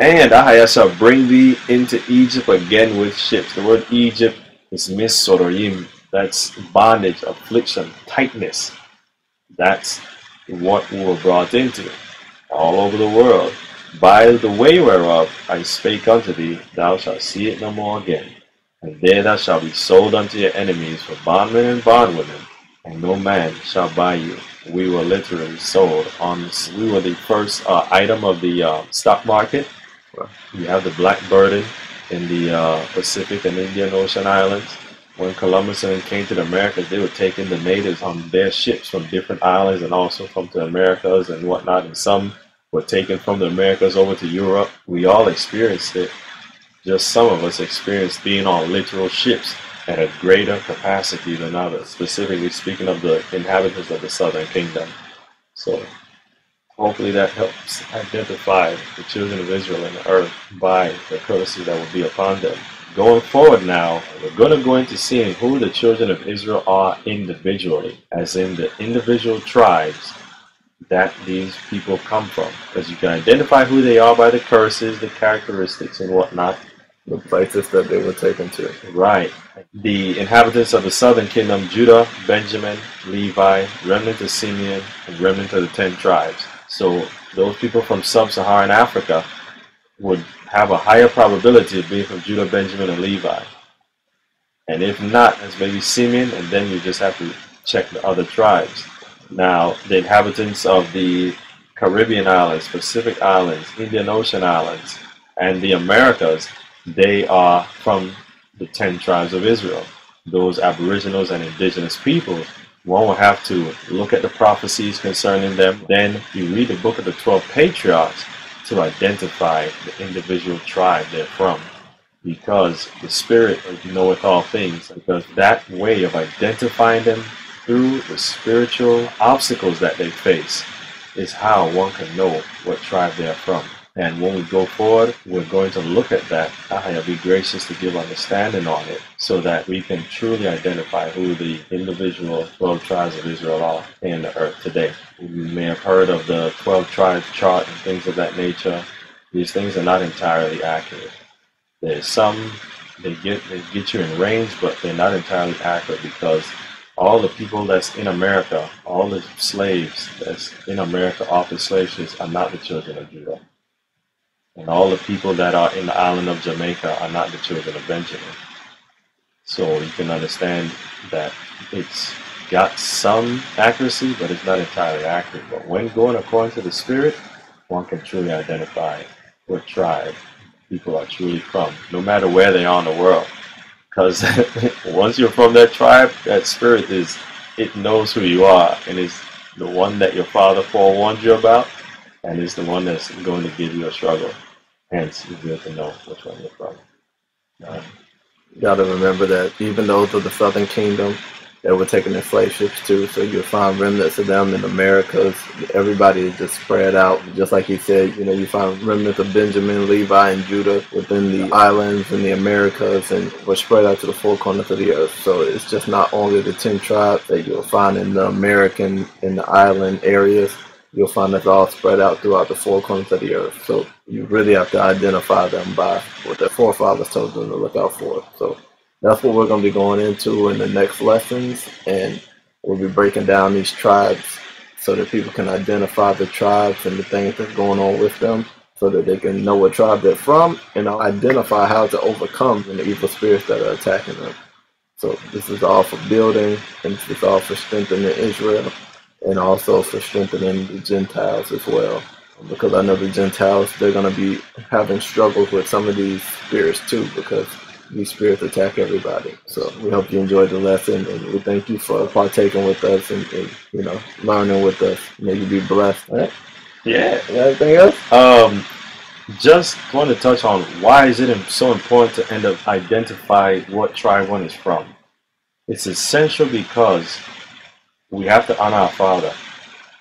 And Ahayah shall bring thee into Egypt again with ships. The word Egypt is misorim. That's bondage, affliction, tightness. That's what we were brought into all over the world. By the way whereof I spake unto thee, thou shalt see it no more again. And there thou shalt be sold unto your enemies for bondmen and bondwomen, and no man shall buy you. We were literally sold on this. We were the first item of the stock market. You have the black burden in the Pacific and Indian Ocean Islands. When Columbus came to the Americas, they were taking the natives on their ships from different islands and also from the Americas and whatnot. And some were taken from the Americas over to Europe. We all experienced it. Just some of us experienced being on literal ships at a greater capacity than others, specifically speaking of the inhabitants of the southern kingdom. So hopefully that helps identify the children of Israel and the earth by the courtesy that will be upon them. Going forward now, we're going to go into seeing who the children of Israel are individually, as in the individual tribes that these people come from. Because you can identify who they are by the curses, the characteristics, and whatnot. The places that they were taken to. Right. The inhabitants of the southern kingdom, Judah, Benjamin, Levi, remnant of Simeon, and remnant of the 10 tribes. So those people from sub-Saharan Africa would have a higher probability of being from Judah, Benjamin, and Levi. And if not, it's maybe Simeon, and then you just have to check the other tribes. Now, the inhabitants of the Caribbean islands, Pacific islands, Indian Ocean islands, and the Americas, they are from the 10 tribes of Israel. Those aboriginals and indigenous peoples, one will have to look at the prophecies concerning them. Then you read the book of the 12 patriarchs to identify the individual tribe they're from, because the Spirit knoweth all things, because that way of identifying them through the spiritual obstacles that they face is how one can know what tribe they're from. And when we go forward, we're going to look at that. Ahayah be gracious to give understanding on it so that we can truly identify who the individual 12 tribes of Israel are in the earth today. You may have heard of the 12 tribes chart and things of that nature. These things are not entirely accurate. There's some, they get you in range, but they're not entirely accurate, because all the people that's in America, all the slaves that's in America off the slave ships are not the children of Judah. And all the people that are in the island of Jamaica are not the children of Benjamin. So you can understand that it's got some accuracy, but it's not entirely accurate. But when going according to the Spirit, one can truly identify what tribe people are truly from, no matter where they are in the world. Because once you're from that tribe, that Spirit is, it knows who you are, and it's the one that your father forewarned you about, and it's the one that's going to give you a struggle. Hence, you have to know which one you're from. You got to remember that even those of the southern kingdom that were taken in slave ships too, so you'll find remnants of them in Americas. Everybody is just spread out. Just like he said, you know, you find remnants of Benjamin, Levi, and Judah within the islands and the Americas, and were spread out to the four corners of the earth. So it's just not only the 10 tribes that you'll find in the American and the island areas. You'll find it's all spread out throughout the four corners of the earth. So you really have to identify them by what their forefathers told them to look out for. So that's what we're going to be going into in the next lessons. And we'll be breaking down these tribes so that people can identify the tribes and the things that's going on with them, so that they can know what tribe they're from and identify how to overcome the evil spirits that are attacking them. So this is all for building, and this is all for strengthening Israel, and also for strengthening the Gentiles as well. Because I know the Gentiles, they're going to be having struggles with some of these spirits too, because these spirits attack everybody. So we hope you enjoyed the lesson, and we thank you for partaking with us and you know, learning with us. May you be blessed. All right? Yeah. Anything else? Just want to touch on why is it so important to end up identify what tribe one is from. It's essential because we have to honor our father.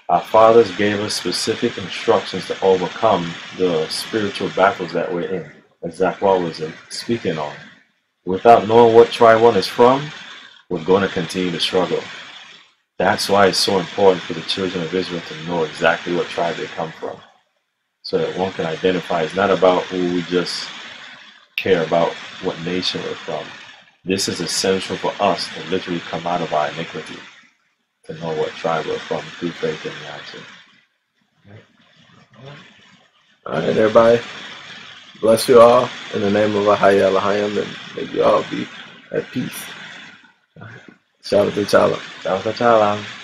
Our fathers gave us specific instructions to overcome the spiritual battles that we're in, as Zachariah was speaking on. Without knowing what tribe one is from, we're going to continue to struggle. That's why it's so important for the children of Israel to know exactly what tribe they come from, so that one can identify. It's not about who we just care about what nation we're from. This is essential for us to literally come out of our iniquity, to know what tribe we're from through faith and action. All right, everybody. Bless you all in the name of Ahayah Alahayim, and may you all be at peace. Shalom to Shalom. Shalom to Shalom.